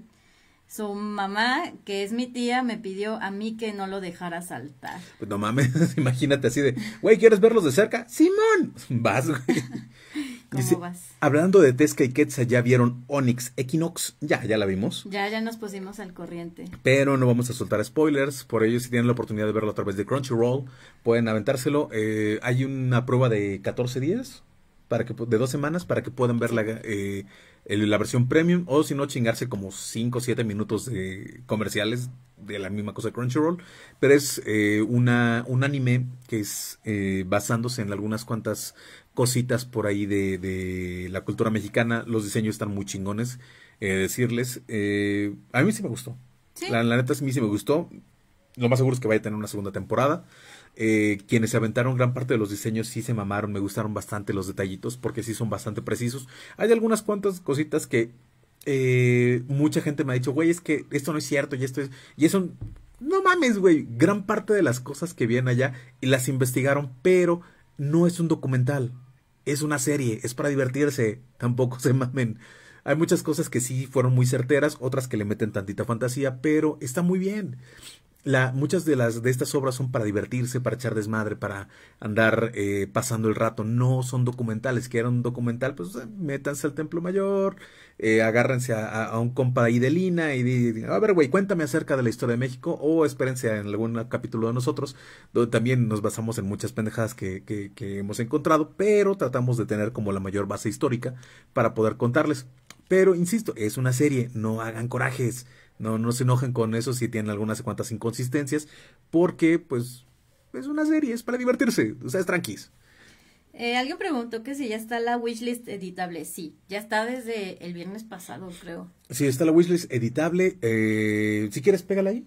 su mamá, que es mi tía, me pidió a mí que no lo dejara saltar. Pues no mames, imagínate así de, güey, ¿quieres verlos de cerca? ¡Simón! Vas, güey. ¿Cómo Dice, vas? Hablando de Tezca y Quetza, ¿ya vieron Onyx Equinox? Ya, ya la vimos. Ya, ya nos pusimos al corriente. Pero no vamos a soltar spoilers, por ello si tienen la oportunidad de verlo a través de Crunchyroll, pueden aventárselo. Eh, hay una prueba de catorce días, para que, de dos semanas, para que puedan ver la, eh, la versión premium, o si no, chingarse como cinco o siete minutos de comerciales de la misma cosa de Crunchyroll. Pero es eh, una, un anime que es eh, basándose en algunas cuantas... cositas por ahí de, de la cultura mexicana. Los diseños están muy chingones, eh, decirles, eh, a mí sí me gustó. ¿Sí? La, la neta, a mí sí me gustó. Lo más seguro es que vaya a tener una segunda temporada. Eh, quienes se aventaron gran parte de los diseños sí se mamaron, me gustaron bastante los detallitos, porque sí son bastante precisos. Hay algunas cuantas cositas que eh, mucha gente me ha dicho, güey, es que esto no es cierto y esto es... Y eso, no mames, güey, gran parte de las cosas que vienen allá y las investigaron, pero no es un documental. Es una serie, es para divertirse, tampoco se mamen. Hay muchas cosas que sí fueron muy certeras, otras que le meten tantita fantasía, pero está muy bien. La, muchas de las de estas obras son para divertirse, para echar desmadre, para andar eh, pasando el rato. No son documentales. Que era un documental, pues métanse al Templo Mayor, eh, agárrense a, a, a un compa ahí de Lina y digan, a ver, güey, cuéntame acerca de la historia de México, o espérense en algún capítulo de nosotros, donde también nos basamos en muchas pendejadas que, que, que hemos encontrado, pero tratamos de tener como la mayor base histórica para poder contarles. Pero, insisto, es una serie, no hagan corajes. No, no se enojen con eso si tienen algunas cuantas inconsistencias, porque pues es una serie, es para divertirse, o sea, es tranquis. Eh, alguien preguntó que si ya está la wishlist editable. Sí, ya está desde el viernes pasado, creo. Sí, está la wishlist editable, eh, si quieres pégala ahí.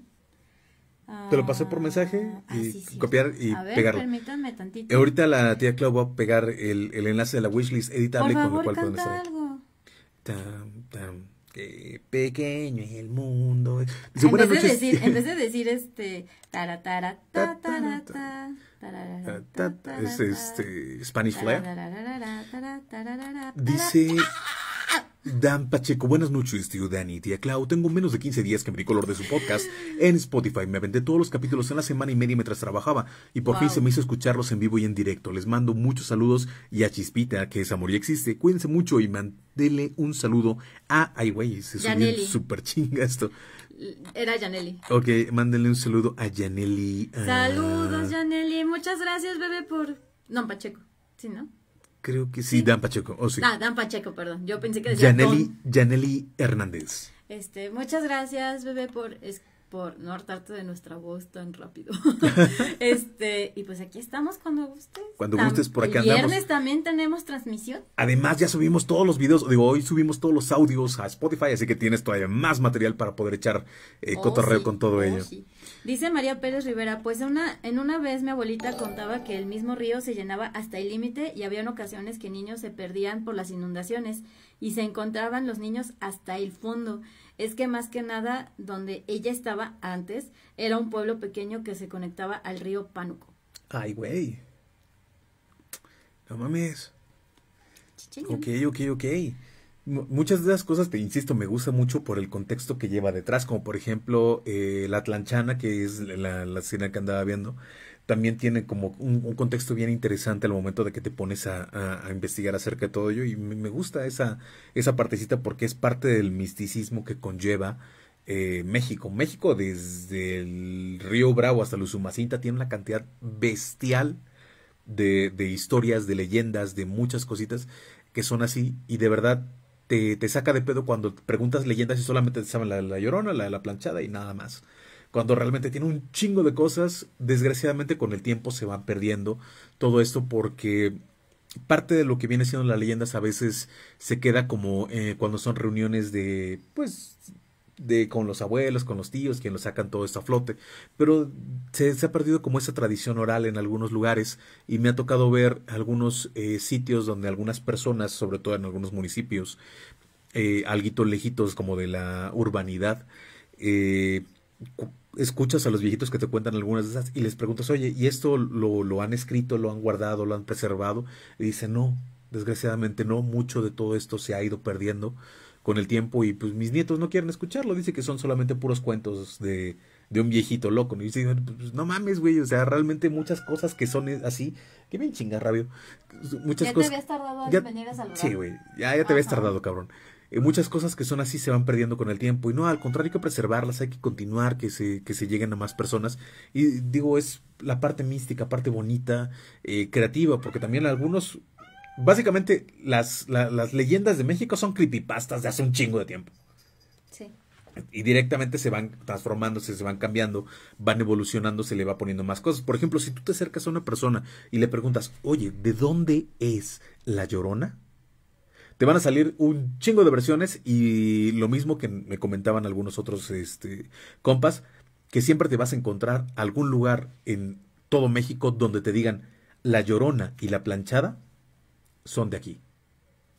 Te lo pasé por mensaje y ah, sí, sí. copiar y a ver, pegarlo. Permítanme tantito. Ahorita la tía Clau va a pegar el, el enlace de la wishlist editable, por favor, con el cual pueden estar. Algo. Tam, tam. Eh, pequeño es el mundo. Dice, en, vez de decir, en vez de decir este taratara, taratara, taratara, taratara, taratara, es este Spanish Flair. Dice Dan Pacheco, buenas noches, tío Dani y tía Clau. Tengo menos de quince días que me di color de su podcast en Spotify. Me aventé todos los capítulos en la semana y media mientras trabajaba y por wow. fin se me hizo escucharlos en vivo y en directo. Les mando muchos saludos y a Chispita, que es amor y existe. Cuídense mucho y mandele un saludo a... Ay, güey, se subió súper chinga esto. Era Yaneli. Ok, mándenle un saludo a Yaneli. Ah. Saludos, Yaneli. Muchas gracias, bebé, por... No, Pacheco. Sí, ¿no? Creo que sí, sí. Dan Pacheco. Oh, sí. Ah, Dan Pacheco, perdón. Yo pensé que decía Yaneli, Yaneli Hernández. Este, muchas gracias, bebé, por, es, por no hartarte de nuestra voz tan rápido. este Y pues aquí estamos cuando gustes. Cuando Tam, gustes, por acá el andamos. El viernes también tenemos transmisión. Además, ya subimos todos los videos. Digo, hoy subimos todos los audios a Spotify, así que tienes todavía más material para poder echar eh, oh, cotorreo sí, con todo oh, ello. Sí. Dice María Pérez Rivera, pues una, en una vez mi abuelita contaba que el mismo río se llenaba hasta el límite y había ocasiones que niños se perdían por las inundaciones y se encontraban los niños hasta el fondo. Es que más que nada, donde ella estaba antes, era un pueblo pequeño que se conectaba al río Pánuco. Ay, güey. No mames. Chicheño. Ok, ok, ok. Muchas de esas cosas, te insisto, me gusta mucho por el contexto que lleva detrás, como por ejemplo eh, la Tlanchana, que es la, la escena que andaba viendo, también tiene como un, un contexto bien interesante al momento de que te pones a, a, a investigar acerca de todo ello, y me, me gusta esa, esa partecita porque es parte del misticismo que conlleva eh, México. México desde el Río Bravo hasta Usumacinta tiene una cantidad bestial de, de historias, de leyendas, de muchas cositas que son así, y de verdad... Te, te saca de pedo cuando preguntas leyendas y solamente te saben la, la Llorona, la, la Planchada y nada más. Cuando realmente tiene un chingo de cosas, desgraciadamente con el tiempo se van perdiendo todo esto porque parte de lo que viene siendo las leyendas a veces se queda como eh, cuando son reuniones de, pues, de con los abuelos, con los tíos, quien lo sacan todo esto a flote. Pero se, se ha perdido como esa tradición oral en algunos lugares y me ha tocado ver algunos eh, sitios donde algunas personas, sobre todo en algunos municipios, eh, alguito lejitos como de la urbanidad, eh, escuchas a los viejitos que te cuentan algunas de esas y les preguntas, oye, ¿y esto lo, lo han escrito, lo han guardado, lo han preservado? Y dicen, no, desgraciadamente no, mucho de todo esto se ha ido perdiendo con el tiempo y pues mis nietos no quieren escucharlo, dice que son solamente puros cuentos de, de un viejito loco, y dice, pues, no mames, güey, o sea, realmente muchas cosas que son así, que bien chingarrabio, muchas ya cosas... Ya te habías tardado ya, en venir a saludar. Sí, güey, ya, ya te habías tardado, cabrón. Eh, muchas cosas que son así se van perdiendo con el tiempo, y no, al contrario, hay que preservarlas, hay que continuar, que se, que se lleguen a más personas, y digo, es la parte mística, parte bonita, eh, creativa, porque también algunos... Básicamente, las, la, las leyendas de México son creepypastas de hace un chingo de tiempo. Sí. Y directamente se van transformándose, se van cambiando, van evolucionando, se le va poniendo más cosas. Por ejemplo, si tú te acercas a una persona y le preguntas, oye, ¿de dónde es la Llorona? Te van a salir un chingo de versiones y lo mismo que me comentaban algunos otros este, compas, que siempre te vas a encontrar algún lugar en todo México donde te digan la Llorona y la Planchada son de aquí,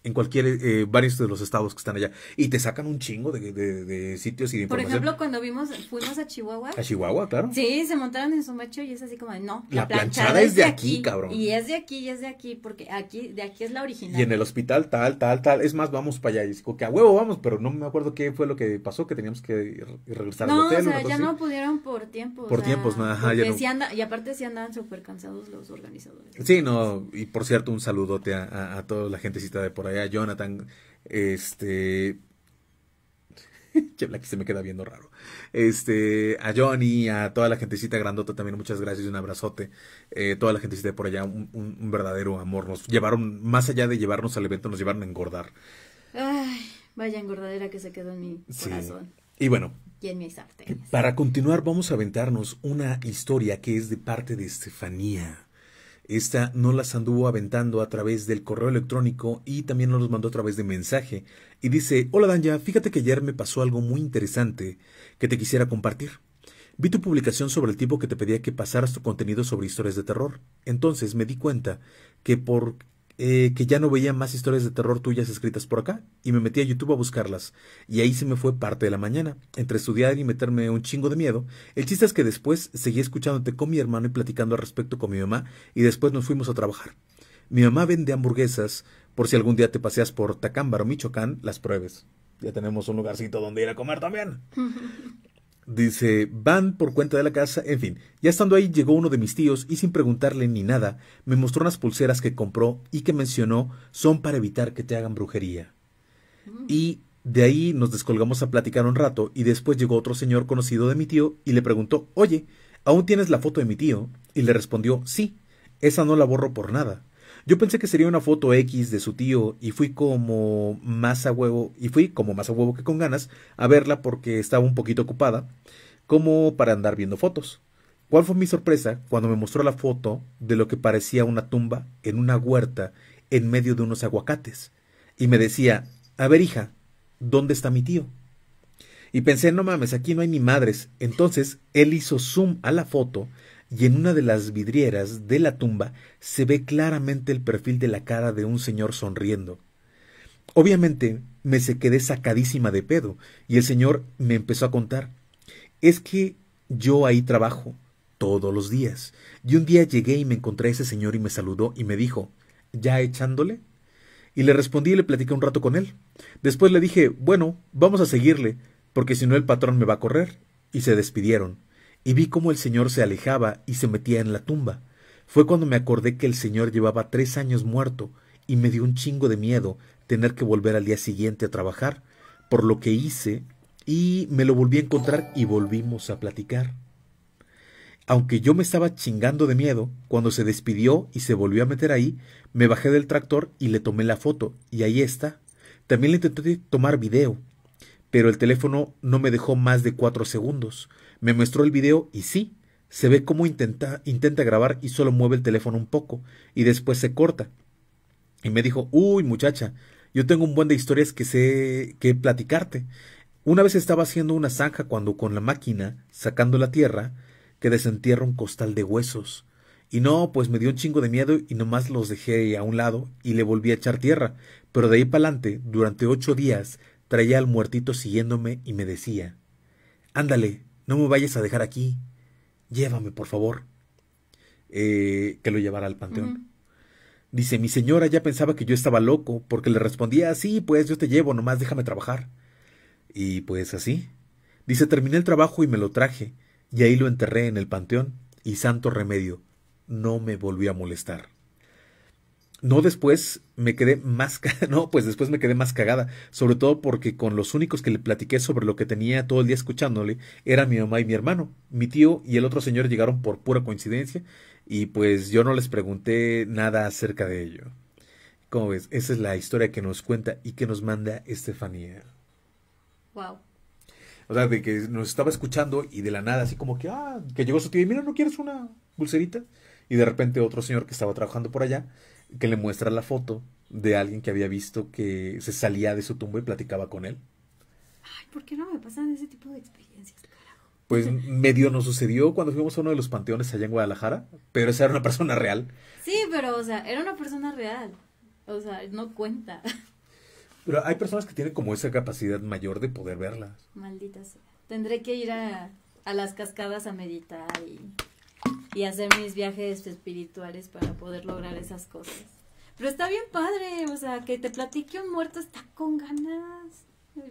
en cualquier, eh, varios de los estados que están allá, y te sacan un chingo de, de, de sitios y de información. Por ejemplo, cuando vimos, fuimos a Chihuahua. A Chihuahua, claro. Sí, se montaron en su macho y es así como, de, no, la, la planchada, planchada es de aquí, aquí, cabrón. Y es de aquí, y es de aquí, porque aquí, de aquí es la original. Y en el hospital, tal, tal, tal, es más, vamos para allá, y digo, que a huevo vamos, pero no me acuerdo qué fue lo que pasó, que teníamos que regresar no, al hotel. No, o sea, ya así. No pudieron por tiempo. Por o sea, tiempos, nada, ajá, ya no. Sí anda, y aparte sí andaban súper cansados los organizadores. Sí, no, y por cierto, un saludote a, a, a toda la gentecita de por allá, Jonathan, este, que se me queda viendo raro, este, a Johnny, a toda la gentecita grandota también, muchas gracias y un abrazote, eh, toda la gentecita de por allá, un, un, un verdadero amor, nos llevaron, más allá de llevarnos al evento, nos llevaron a engordar. Ay, vaya engordadera que se quedó en mi corazón. Sí. Y bueno, y en mis arterias. Para continuar vamos a aventarnos una historia que es de parte de Estefanía. Esta no las anduvo aventando a través del correo electrónico y también nos los mandó a través de mensaje. Y dice, hola Danya, fíjate que ayer me pasó algo muy interesante que te quisiera compartir. Vi tu publicación sobre el tipo que te pedía que pasaras tu contenido sobre historias de terror. Entonces me di cuenta que, por, eh, que ya no veía más historias de terror tuyas escritas por acá y me metí a YouTube a buscarlas. Y ahí se me fue parte de la mañana, entre estudiar y meterme un chingo de miedo. El chiste es que después seguí escuchándote con mi hermano y platicando al respecto con mi mamá y después nos fuimos a trabajar. Mi mamá vende hamburguesas por si algún día te paseas por Tacámbaro, Michoacán, las pruebes. Ya tenemos un lugarcito donde ir a comer también. Dice, van por cuenta de la casa, en fin. Ya estando ahí llegó uno de mis tíos y sin preguntarle ni nada, me mostró unas pulseras que compró y que mencionó son para evitar que te hagan brujería. Y de ahí nos descolgamos a platicar un rato y después llegó otro señor conocido de mi tío y le preguntó, oye, ¿aún tienes la foto de mi tío? Y le respondió, sí, esa no la borro por nada. Yo pensé que sería una foto X de su tío y fui como más a huevo, y fui como más a huevo que con ganas a verla porque estaba un poquito ocupada, como para andar viendo fotos. ¿Cuál fue mi sorpresa cuando me mostró la foto de lo que parecía una tumba en una huerta en medio de unos aguacates? Y me decía, a ver hija, ¿dónde está mi tío? Y pensé, no mames, aquí no hay ni madres. Entonces, él hizo zoom a la foto y en una de las vidrieras de la tumba se ve claramente el perfil de la cara de un señor sonriendo. Obviamente, me quedé sacadísima de pedo y el señor me empezó a contar. Es que yo ahí trabajo todos los días. Y un día llegué y me encontré a ese señor y me saludó y me dijo, ¿ya echándole? Y le respondí y le platiqué un rato con él. Después le dije, bueno, vamos a seguirle, porque si no el patrón me va a correr. Y se despidieron, y vi cómo el señor se alejaba y se metía en la tumba. Fue cuando me acordé que el señor llevaba tres años muerto, y me dio un chingo de miedo tener que volver al día siguiente a trabajar, por lo que hice, y me lo volví a encontrar y volvimos a platicar. Aunque yo me estaba chingando de miedo, cuando se despidió y se volvió a meter ahí, me bajé del tractor y le tomé la foto, y ahí está. También le intenté tomar video, pero el teléfono no me dejó más de cuatro segundos. Me mostró el video y sí, se ve cómo intenta, intenta grabar y solo mueve el teléfono un poco, y después se corta. Y me dijo, uy muchacha, yo tengo un buen de historias que sé que platicarte. Una vez estaba haciendo una zanja cuando con la máquina, sacando la tierra, que desentierra un costal de huesos. Y no, pues me dio un chingo de miedo y nomás los dejé a un lado y le volví a echar tierra. Pero de ahí para adelante, durante ocho días, traía al muertito siguiéndome y me decía, ándale, no me vayas a dejar aquí, llévame por favor, eh, que lo llevara al panteón. Uh-huh. Dice, mi señora ya pensaba que yo estaba loco, porque le respondía, sí, pues yo te llevo, nomás déjame trabajar. Y pues así. Dice, terminé el trabajo y me lo traje, y ahí lo enterré en el panteón, y santo remedio, no me volvió a molestar. No, después me quedé más... No, pues después me quedé más cagada. Sobre todo porque con los únicos que le platiqué sobre lo que tenía todo el día escuchándole eran mi mamá y mi hermano. Mi tío y el otro señor llegaron por pura coincidencia y pues yo no les pregunté nada acerca de ello. ¿Cómo ves? Esa es la historia que nos cuenta y que nos manda Estefanía. Wow. O sea, de que nos estaba escuchando y de la nada así como que... Ah, que llegó su tío y mira, ¿no quieres una pulserita? Y de repente otro señor que estaba trabajando por allá... que le muestra la foto de alguien que había visto que se salía de su tumba y platicaba con él. Ay, ¿por qué no me pasan ese tipo de experiencias, carajo? Pues medio nos sucedió cuando fuimos a uno de los panteones allá en Guadalajara, pero esa era una persona real. Sí, pero, o sea, era una persona real. O sea, no cuenta. Pero hay personas que tienen como esa capacidad mayor de poder verlas. Maldita sea. Tendré que ir a, a las cascadas a meditar y... y hacer mis viajes espirituales para poder lograr esas cosas. Pero está bien padre, o sea, que te platique un muerto está con ganas.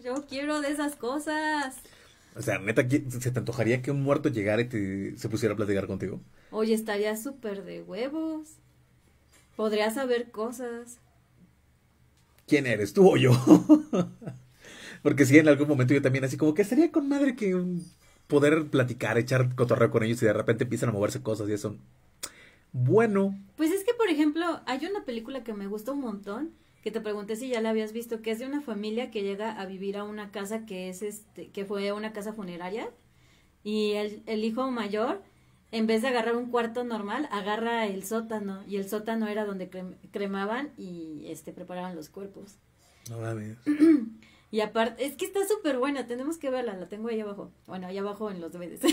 Yo quiero de esas cosas. O sea, neta, ¿se te antojaría que un muerto llegara y te, se pusiera a platicar contigo? Oye, estaría súper de huevos. Podría saber cosas. ¿Quién eres, tú o yo? Porque si en algún momento yo también así como que estaría con madre que... un... poder platicar, echar cotorreo con ellos y de repente empiezan a moverse cosas y eso. Bueno. Pues es que, por ejemplo, hay una película que me gusta un montón, que te pregunté si ya la habías visto, que es de una familia que llega a vivir a una casa que es este, que fue una casa funeraria, y el, el hijo mayor, en vez de agarrar un cuarto normal, agarra el sótano, y el sótano era donde crem, cremaban y este preparaban los cuerpos. No mames. Y aparte, es que está súper buena, tenemos que verla, la tengo ahí abajo. Bueno, ahí abajo en los D V Ds.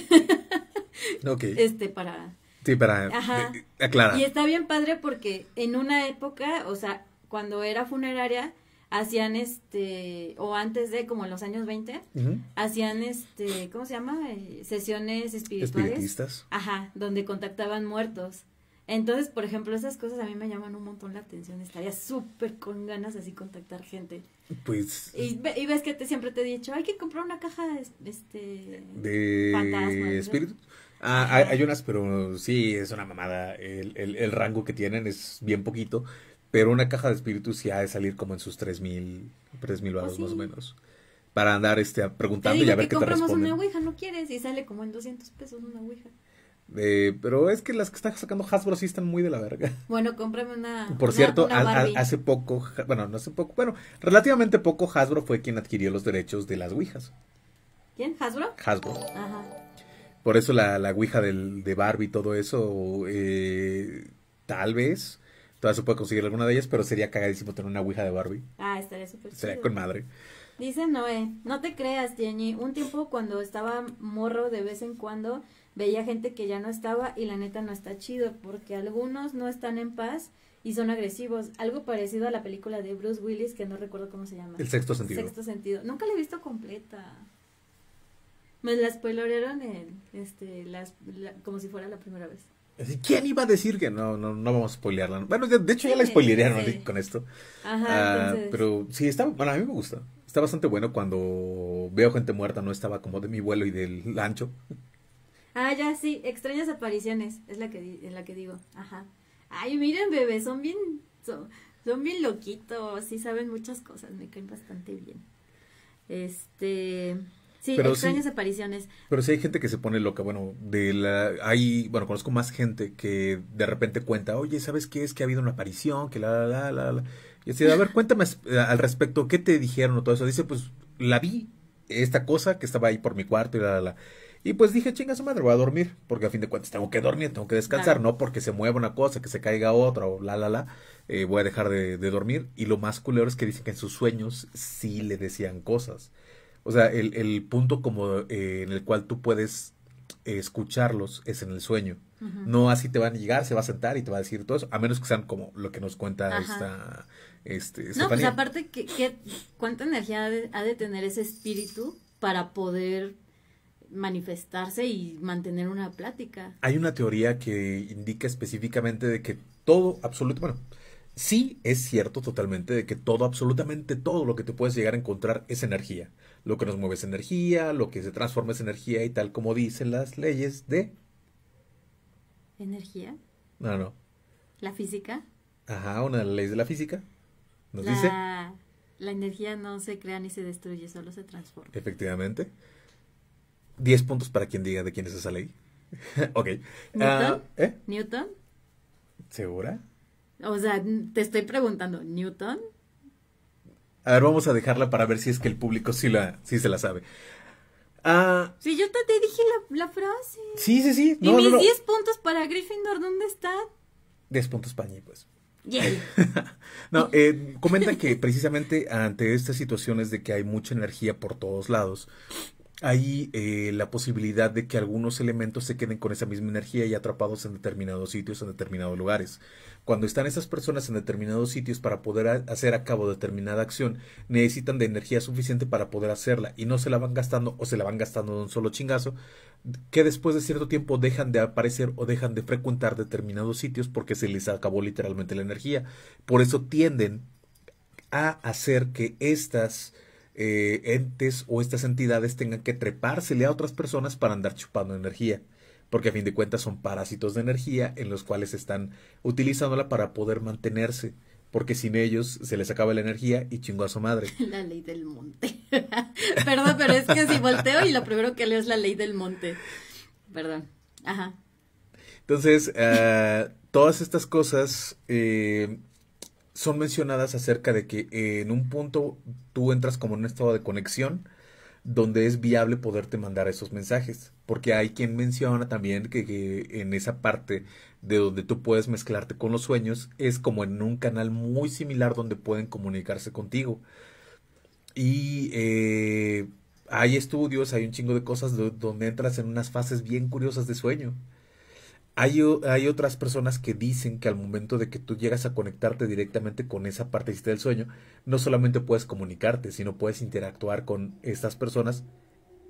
Ok. Este, para... Sí, para Ajá. De, aclarar. Y está bien padre porque en una época, o sea, cuando era funeraria, hacían este, o antes de, como en los años veinte, uh-huh. hacían este, ¿cómo se llama? Eh, sesiones espirituales. Espiritistas. Ajá, donde contactaban muertos. Entonces, por ejemplo, esas cosas a mí me llaman un montón la atención. Estaría súper con ganas así contactar gente. Pues... Y, y ves que te, siempre te he dicho, hay que comprar una caja de... este de fantasmas, espíritu. Ah, hay, hay unas, pero sí, es una mamada. El, el, el rango que tienen es bien poquito. Pero una caja de espíritus sí ha de salir como en sus tres mil, tres mil baros más o menos. Para andar este preguntando y a ver qué te responden. Compramos una ouija, ¿no quieres? Y sale como en doscientos pesos una ouija. Eh, pero es que las que está sacando Hasbro sí están muy de la verga. Bueno, cómprame una. Por una, cierto, una a, a, hace poco, bueno, no hace poco, bueno, relativamente poco Hasbro fue quien adquirió los derechos de las ouijas. ¿Quién? ¿Hasbro? Hasbro. Ajá. Por eso la, la ouija del, de Barbie y todo eso, eh, tal vez, todavía se puede conseguir alguna de ellas, pero sería cagadísimo tener una ouija de Barbie. Ah, estaría súper chido. Sería con madre. Dice Noé, no te creas, Jenny, un tiempo cuando estaba morro de vez en cuando veía gente que ya no estaba y la neta no está chido porque algunos no están en paz y son agresivos. Algo parecido a la película de Bruce Willis que no recuerdo cómo se llama. El sexto sentido. Sexto sentido. Nunca la he visto completa. Me la spoilearon en, este, las, la, como si fuera la primera vez. ¿Quién iba a decir que no, no, no vamos a spoilearla? Bueno, de, de hecho sí, ya la spoilearon sí. con esto. Ajá, uh, pero sí, está, bueno, a mí me gusta. Está bastante bueno cuando veo gente muerta, no estaba como de mi vuelo y del ancho. Ah, ya, sí, extrañas apariciones, es la que, es la que digo, ajá. Ay, miren, bebés, son bien, son, son bien loquitos, sí saben muchas cosas, me caen bastante bien. Este... Sí, pero extrañas sí, apariciones. Pero sí hay gente que se pone loca, bueno, de la, hay, bueno, conozco más gente que de repente cuenta, oye, ¿sabes qué? Es que ha habido una aparición, que la, la, la, la, y así, a ver, cuéntame al respecto, ¿qué te dijeron o todo eso? Dice, pues, la vi, esta cosa que estaba ahí por mi cuarto y la, la, la, y pues dije, chinga su madre, voy a dormir, porque a fin de cuentas tengo que dormir, tengo que descansar, claro. No porque se mueva una cosa, que se caiga otra, o la, la, la, eh, voy a dejar de, de dormir, y lo más culero es que dicen que en sus sueños sí le decían cosas. O sea, el, el punto como eh, en el cual tú puedes eh, escucharlos es en el sueño. Uh-huh. No así te van a llegar, se va a sentar y te va a decir todo eso. A menos que sean como lo que nos cuenta esta, este, Estefanía. No, pues aparte, que, que, ¿cuánta energía ha de, ha de tener ese espíritu para poder manifestarse y mantener una plática? Hay una teoría que indica específicamente de que todo, absolutamente, bueno... Sí, es cierto totalmente de que todo, absolutamente todo lo que te puedes llegar a encontrar es energía. Lo que nos mueve es energía, lo que se transforma es energía y tal como dicen las leyes de... ¿Energía? No, no. ¿La física? Ajá, una de las leyes de la física nos la... dice... La energía no se crea ni se destruye, solo se transforma. Efectivamente. Diez puntos para quien diga de quién es esa ley. Ok. ¿Newton? Uh, ¿eh? ¿Newton? ¿Segura? O sea, te estoy preguntando, ¿Newton? A ver, vamos a dejarla para ver si es que el público sí la, sí se la sabe. Ah, sí, yo te, te dije la, la frase. Sí, sí, sí. No, y mis no, no. diez puntos para Gryffindor, ¿dónde están? diez puntos para mí, pues. Yeah. No, eh, comentan que precisamente ante estas situaciones de que hay mucha energía por todos lados, hay eh, la posibilidad de que algunos elementos se queden con esa misma energía y atrapados en determinados sitios, en determinados lugares. Cuando están esas personas en determinados sitios para poder a hacer a cabo determinada acción, necesitan de energía suficiente para poder hacerla y no se la van gastando o se la van gastando de un solo chingazo, que después de cierto tiempo dejan de aparecer o dejan de frecuentar determinados sitios porque se les acabó literalmente la energía. Por eso tienden a hacer que estas... Eh, entes o estas entidades tengan que trepársele a otras personas para andar chupando energía, porque a fin de cuentas son parásitos de energía en los cuales están utilizándola para poder mantenerse, porque sin ellos se les acaba la energía y chingó a su madre. La ley del monte. Perdón, pero es que si volteo y lo primero que leo es la ley del monte. Perdón. Ajá. Entonces, uh, todas estas cosas... Eh, son mencionadas acerca de que eh, en un punto tú entras como en un estado de conexión donde es viable poderte mandar esos mensajes, porque hay quien menciona también que, que en esa parte de donde tú puedes mezclarte con los sueños es como en un canal muy similar donde pueden comunicarse contigo y eh, hay estudios, hay un chingo de cosas do- donde entras en unas fases bien curiosas de sueño. Hay, hay otras personas que dicen que al momento de que tú llegas a conectarte directamente con esa partecita del sueño, no solamente puedes comunicarte, sino puedes interactuar con estas personas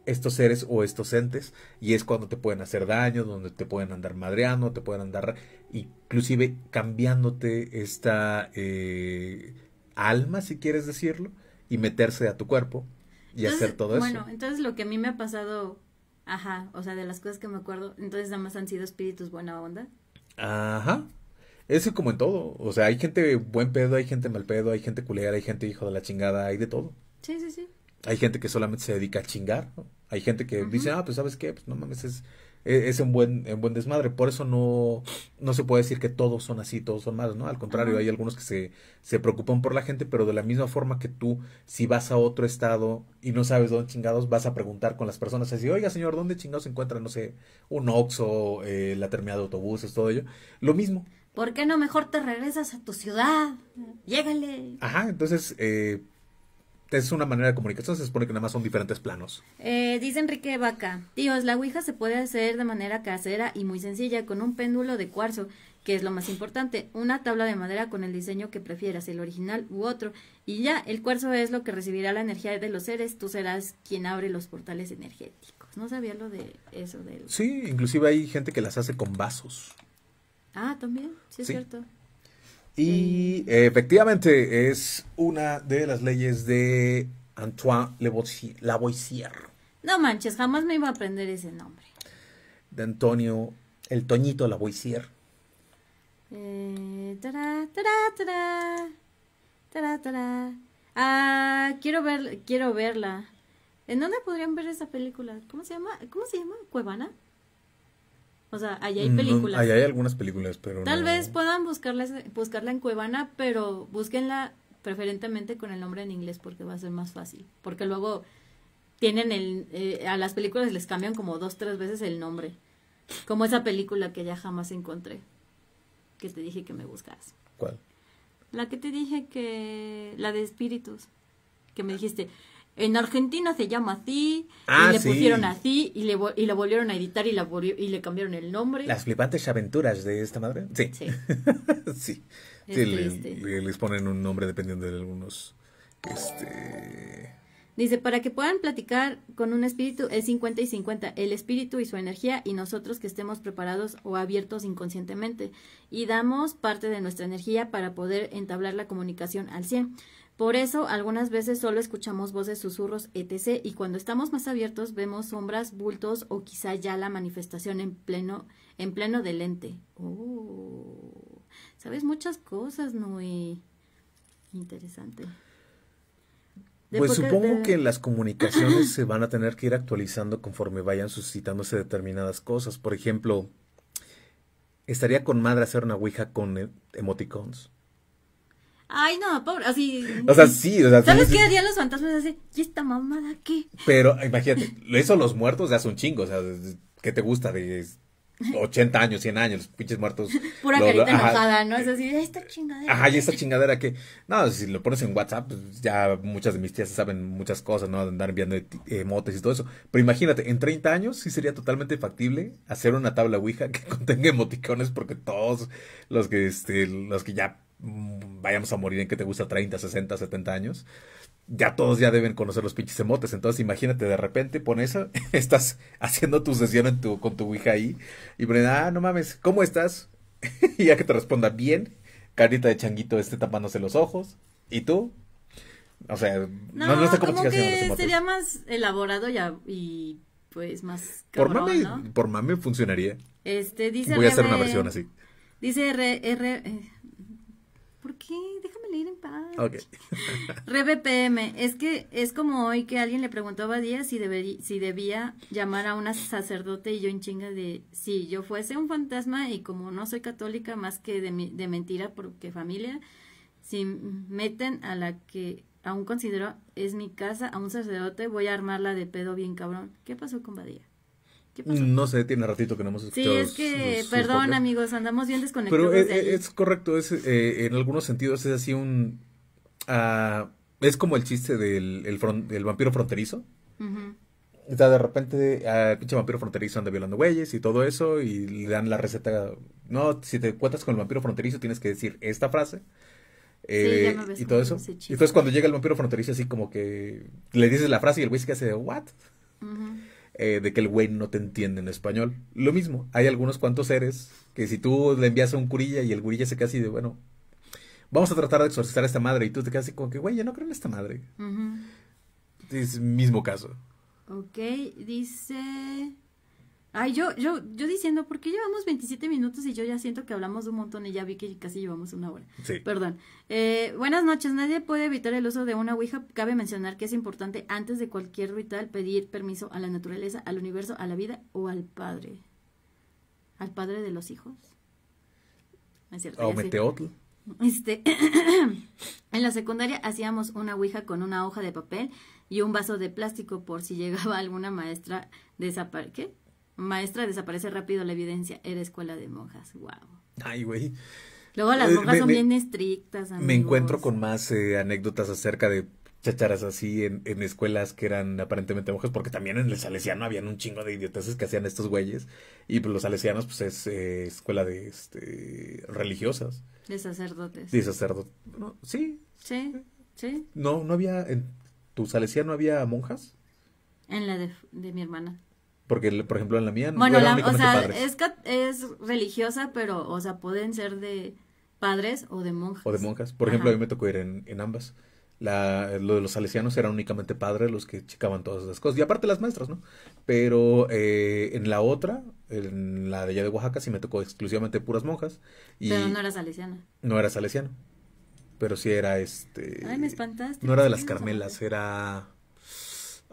estos seres o estos entes, y es cuando te pueden hacer daño, donde te pueden andar madreando, te pueden andar inclusive cambiándote esta eh, alma, si quieres decirlo, y meterse a tu cuerpo y entonces, hacer todo bueno, eso. Bueno, entonces lo que a mí me ha pasado, ajá, o sea, de las cosas que me acuerdo, entonces nada más han sido espíritus buena onda. Ajá. Eso como en todo, o sea, hay gente buen pedo, hay gente mal pedo, hay gente culera, hay gente hijo de la chingada, hay de todo. Sí, sí, sí. Hay gente que solamente se dedica a chingar, ¿no? Hay gente que uh-huh. dice, ah, pues, ¿sabes qué? Pues, no mames, es, es, es un buen un buen desmadre. Por eso no, no se puede decir que todos son así, todos son malos, ¿no? Al contrario, uh-huh. hay algunos que se, se preocupan por la gente, pero de la misma forma que tú, si vas a otro estado y no sabes dónde chingados, vas a preguntar con las personas así, oiga, señor, ¿dónde chingados se encuentra, no sé, un Oxxo, eh, la terminal de autobuses, todo ello? Lo mismo. ¿Por qué no mejor te regresas a tu ciudad? Llégale. Ajá, entonces, eh, es una manera de comunicación, se supone que nada más son diferentes planos. Eh, dice Enrique Vaca, tíos, la ouija se puede hacer de manera casera y muy sencilla, con un péndulo de cuarzo, que es lo más importante, una tabla de madera con el diseño que prefieras, el original u otro, y ya, el cuarzo es lo que recibirá la energía de los seres, tú serás quien abre los portales energéticos. No sabía lo de eso. Del... Sí, inclusive hay gente que las hace con vasos. Ah, también, sí es sí. cierto. Y eh, efectivamente es una de las leyes de Antoine Lavoisier. No manches, jamás me iba a aprender ese nombre. De Antonio, el Toñito Lavoisier. Eh, tará, tará, tará, tará, tará. Ah, quiero, ver, quiero verla. ¿En dónde podrían ver esa película? ¿Cómo se llama? ¿Cómo se llama? ¿Cuevana? O sea, allá hay películas. No, allá hay algunas películas, pero Tal no... vez puedan buscarlas, buscarla en Cuevana, pero búsquenla preferentemente con el nombre en inglés porque va a ser más fácil. Porque luego tienen el... Eh, a las películas les cambian como dos, tres veces el nombre. Como esa película que ya jamás encontré. Que te dije que me buscaras. ¿Cuál? La que te dije que... La de espíritus. Que me dijiste... En Argentina se llama así, ah, y le sí. pusieron así, y le y la volvieron a editar, y, la y le cambiaron el nombre. Las flipantes aventuras de esta madre. Sí. Sí. sí. sí le, les ponen un nombre dependiendo de algunos. Este... Dice, para que puedan platicar con un espíritu es cincuenta y cincuenta, el espíritu y su energía, y nosotros que estemos preparados o abiertos inconscientemente, y damos parte de nuestra energía para poder entablar la comunicación al cien por ciento. Por eso, algunas veces solo escuchamos voces, susurros, etcétera, y cuando estamos más abiertos vemos sombras, bultos o quizá ya la manifestación en pleno, en pleno del ente. Oh, sabes muchas cosas, Noé. Interesante. De pues porque, supongo de... que las comunicaciones se van a tener que ir actualizando conforme vayan suscitándose determinadas cosas. Por ejemplo, estaría con madre hacer una ouija con emoticons. Ay, no, pobre, así. O sea, sí, o sea. ¿Sabes sí, qué harían los fantasmas? Así, ¿y esta mamada qué? Pero, imagínate, eso los muertos ya son chingos, o sea, ¿qué te gusta? De ochenta años, cien años, los pinches muertos. Pura lo, carita lo, enojada, ajá, ¿no? Es así, esta chingadera. Ajá, y esta chingadera que, no, si lo pones en WhatsApp, pues ya muchas de mis tías saben muchas cosas, ¿no? Andar enviando emotes y todo eso. Pero imagínate, en treinta años sí sería totalmente factible hacer una tabla ouija que contenga emoticones, porque todos los que, este, los que ya vayamos a morir en que te gusta treinta, sesenta, setenta años, ya todos ya deben conocer los pinches emotes. Entonces imagínate, de repente pones eso, estás haciendo tu sesión en tu, con tu ouija ahí y pones, ah, no mames, ¿cómo estás? Y ya que te responda bien, carita de changuito este tapándose los ojos, ¿y tú? O sea, no, no, no está como, como que sería más elaborado ya, y pues más cabrón, por mame, ¿no? Por mame funcionaría. Este, dice voy R... a hacer una versión así. Dice R... R... ¿Por qué? Déjame leer en paz. Okay. Rebe P M, es que es como hoy que alguien le preguntó a Badía si, deberí, si debía llamar a una sacerdote y yo en chinga de si yo fuese un fantasma y como no soy católica más que de, mi, de mentira porque familia, si meten a la que aún considero es mi casa a un sacerdote voy a armarla de pedo bien cabrón. ¿Qué pasó con Badía? No sé, tiene ratito que no hemos escuchado. Sí, es que, sus, perdón sus amigos, andamos bien desconectados. Pero es, de es correcto, es, eh, en algunos sentidos es así un... Uh, es como el chiste del el front, el vampiro fronterizo. Uh-huh. O sea, de repente, uh, el pinche vampiro fronterizo anda violando güeyes y todo eso, y le dan la receta. No, si te encuentras con el vampiro fronterizo tienes que decir esta frase. Eh, sí, ya me ves y todo eso. Y entonces cuando llega el vampiro fronterizo así como que le dices la frase y el güey se hace, ¿what? Uh-huh. eh, de que el güey no te entiende en español. Lo mismo, hay algunos cuantos seres que si tú le envías a un curilla y el curilla se queda así de, bueno, vamos a tratar de exorcizar a esta madre, y tú te quedas así como que, güey, yo no creo en esta madre. Uh-huh. Es el mismo caso. Ok, dice... Ay, yo, yo, yo diciendo, ¿por qué llevamos veintisiete minutos y yo ya siento que hablamos de un montón y ya vi que casi llevamos una hora? Sí. Perdón. Eh, buenas noches. Nadie puede evitar el uso de una ouija. Cabe mencionar que es importante antes de cualquier ritual pedir permiso a la naturaleza, al universo, a la vida o al padre. ¿Al padre de los hijos? Es cierto. O Meteotl. Este, en la secundaria hacíamos una ouija con una hoja de papel y un vaso de plástico por si llegaba alguna maestra desapar... ¿Qué? Maestra, desaparece rápido la evidencia. Era escuela de monjas. Wow. Ay, güey. Luego las monjas me, son me, bien estrictas, amigos. Me encuentro con más eh, anécdotas acerca de chacharas así en, en escuelas que eran aparentemente monjas, porque también en el Salesiano habían un chingo de idioteces que hacían estos güeyes, y pues los Salesianos pues es eh, escuela de este, religiosas. De sacerdotes. De sacerdotes. No, sí. Sí, sí. No, no había, en tu Salesiano había monjas. En la de, de mi hermana. Porque, por ejemplo, en la mía no bueno, era la, o sea, es, es religiosa, pero, o sea, pueden ser de padres o de monjas. O de monjas. Por ejemplo, Ajá. a mí me tocó ir en, en ambas. La, lo de los salesianos eran únicamente padres los que checaban todas esas cosas. Y aparte las maestras, ¿no? Pero eh, en la otra, en la de allá de Oaxaca, sí me tocó exclusivamente puras monjas. Y pero no era salesiana. No era salesiano. Pero sí era este... Ay, me espantaste. No era de las Carmelas, era...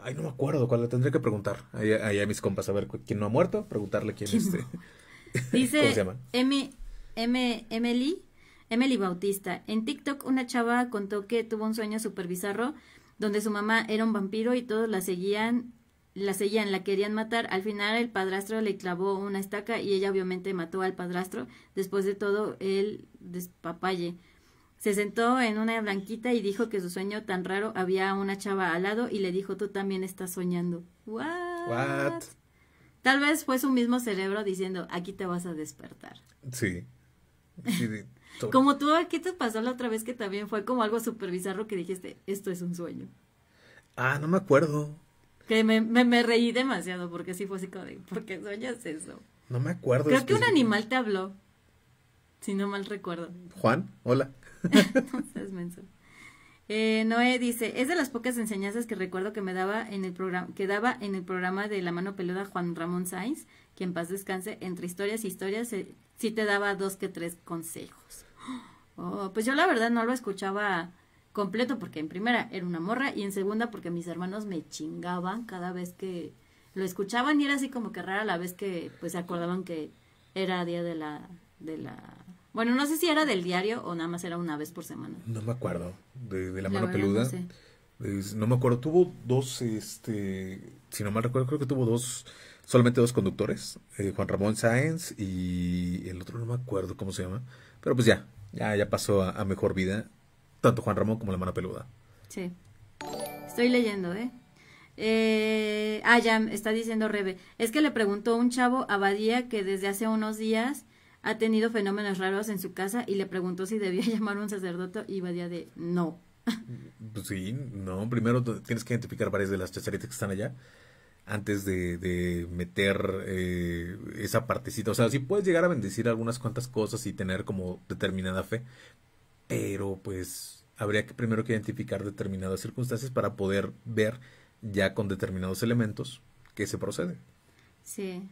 Ay, no me acuerdo cuál, le tendré que preguntar ahí, ahí a mis compas, a ver quién no ha muerto, preguntarle quién, ¿Quién este no? Dice ¿cómo se llama? M, M, Emily, Emily Bautista. En TikTok una chava contó que tuvo un sueño súper bizarro donde su mamá era un vampiro y todos la seguían, la seguían, la querían matar. Al final el padrastro le clavó una estaca y ella obviamente mató al padrastro. Después de todo el despapalle, se sentó en una blanquita y dijo que su sueño tan raro, había una chava al lado y le dijo, tú también estás soñando. What? What? Tal vez fue su mismo cerebro diciendo, aquí te vas a despertar. Sí. sí Como tú, ¿qué te pasó la otra vez que también fue como algo súper bizarro que dijiste, esto es un sueño? Ah, no me acuerdo. Que me, me, me reí demasiado porque sí fue así como de, ¿por qué sueñas eso? No me acuerdo. Creo que un animal te habló, si no mal recuerdo. Juan, hola. Entonces, menso. Eh, Noé dice, es de las pocas enseñanzas que recuerdo que me daba en el programa, que daba en el programa de La Mano Peluda Juan Ramón Sáenz, que en paz descanse, entre historias y historias, eh, sí te daba dos que tres consejos. Oh, pues yo la verdad no lo escuchaba completo porque en primera era una morra y en segunda porque mis hermanos me chingaban cada vez que lo escuchaban y era así como que rara la vez que pues se acordaban que era día de la, de la... Bueno, no sé si era del diario o nada más era una vez por semana. No me acuerdo de, de la, la mano peluda. No, sé. es, no me acuerdo. Tuvo dos, este, si no mal recuerdo, creo que tuvo dos, solamente dos conductores. Eh, Juan Ramón Sáenz y el otro no me acuerdo cómo se llama. Pero pues ya, ya, ya pasó a, a mejor vida. Tanto Juan Ramón como la mano peluda. Sí. Estoy leyendo, ¿eh? eh ah, ya, está diciendo Rebe. Es que le preguntó un chavo a Badía que desde hace unos días... ha tenido fenómenos raros en su casa y le preguntó si debía llamar a un sacerdote y Badía de no. Pues sí, no, primero tienes que identificar varias de las chacharitas que están allá antes de, de meter eh, esa partecita. O sea, sí puedes llegar a bendecir algunas cuantas cosas y tener como determinada fe, pero pues habría que primero que identificar determinadas circunstancias para poder ver ya con determinados elementos que se procede. Sí,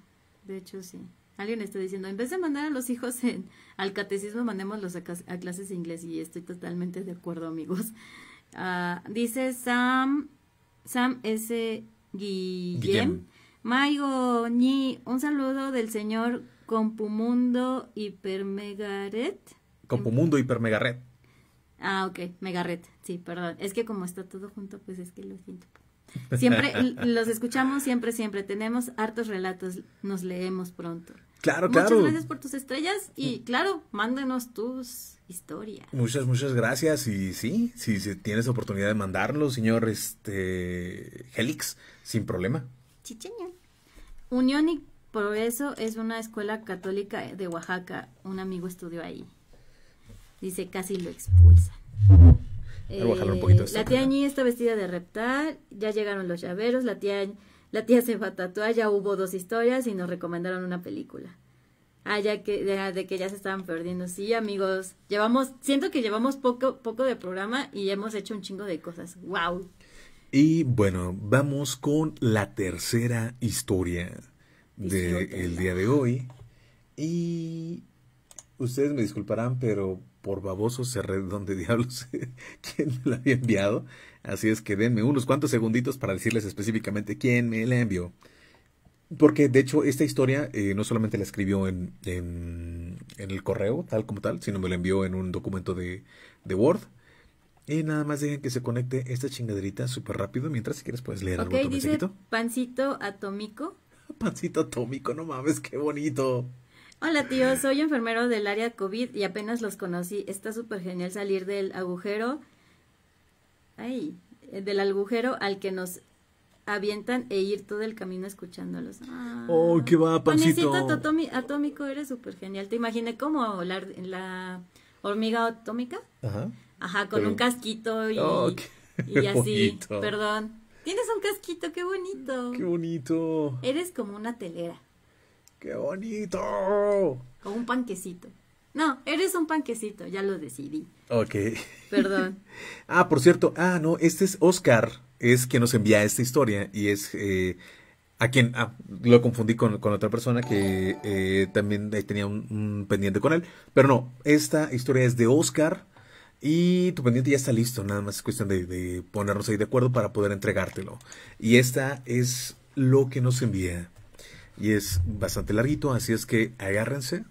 de hecho sí. Alguien está diciendo, en vez de mandar a los hijos en, al catecismo, mandémoslos a, a clases de inglés. Y estoy totalmente de acuerdo, amigos. Uh, dice Sam, Sam S. Guillem. Guillem. Maigo Ñi, un saludo del señor Compumundo Hipermegaret. Compumundo Hipermegaret. Ah, ok, Megaret, sí, perdón. Es que como está todo junto, pues es que lo siento. Siempre los escuchamos, siempre, siempre. Tenemos hartos relatos, nos leemos pronto. Claro, muchas claro. Muchas gracias por tus estrellas y claro, mándenos tus historias. Muchas, muchas gracias y sí, si sí, sí, tienes oportunidad de mandarlo, señor este Helix, sin problema. Chicheña. Unión y Progreso es una escuela católica de Oaxaca. Un amigo estudió ahí. Dice, casi lo expulsan. Eh, un poquito la tía Ñi está vestida de Reptar, ya llegaron los llaveros, la tía La tía se va a tatuar, ya hubo dos historias y nos recomendaron una película. Ah, ya que, de, de que ya se estaban perdiendo. Sí, amigos, llevamos, siento que llevamos poco, poco de programa y hemos hecho un chingo de cosas. ¡Wow! Y bueno, vamos con la tercera historia del día de hoy. Y ustedes me disculparán, pero por baboso cerré donde diablos quién me la había enviado. Así es que denme unos cuantos segunditos para decirles específicamente quién me la envió. Porque, de hecho, esta historia eh, no solamente la escribió en, en, en el correo, tal como tal, sino me la envió en un documento de, de Word. Y nada más dejen que se conecte esta chingaderita súper rápido. Mientras, si quieres, puedes leer okay, algún dice mensajito. Pancito atómico. Pancito atómico, no mames, qué bonito. Hola, tío, soy enfermero del área COVID y apenas los conocí. Está súper genial salir del agujero... Ay, del agujero al que nos... avientan e ir todo el camino escuchándolos. Ah, oh, qué va, Pancito. Panecito atómico, eres súper genial. Te imaginé como la, la hormiga atómica. Ajá. Ajá, con pero... un casquito y, oh, y así. Bonito. Perdón. Tienes un casquito, qué bonito. Qué bonito. Eres como una telera. Qué bonito. O un panquecito. No, eres un panquecito, ya lo decidí. Ok. Perdón. Ah, por cierto, ah, no, este es Oscar. Es quien nos envía esta historia y es eh, a quien ah, lo confundí con, con otra persona que eh, también tenía un, un pendiente con él. Pero no, esta historia es de Oscar y tu pendiente ya está listo. Nada más es cuestión de, de ponernos ahí de acuerdo para poder entregártelo. Y esta es lo que nos envía. Y es bastante larguito, así es que agárrense.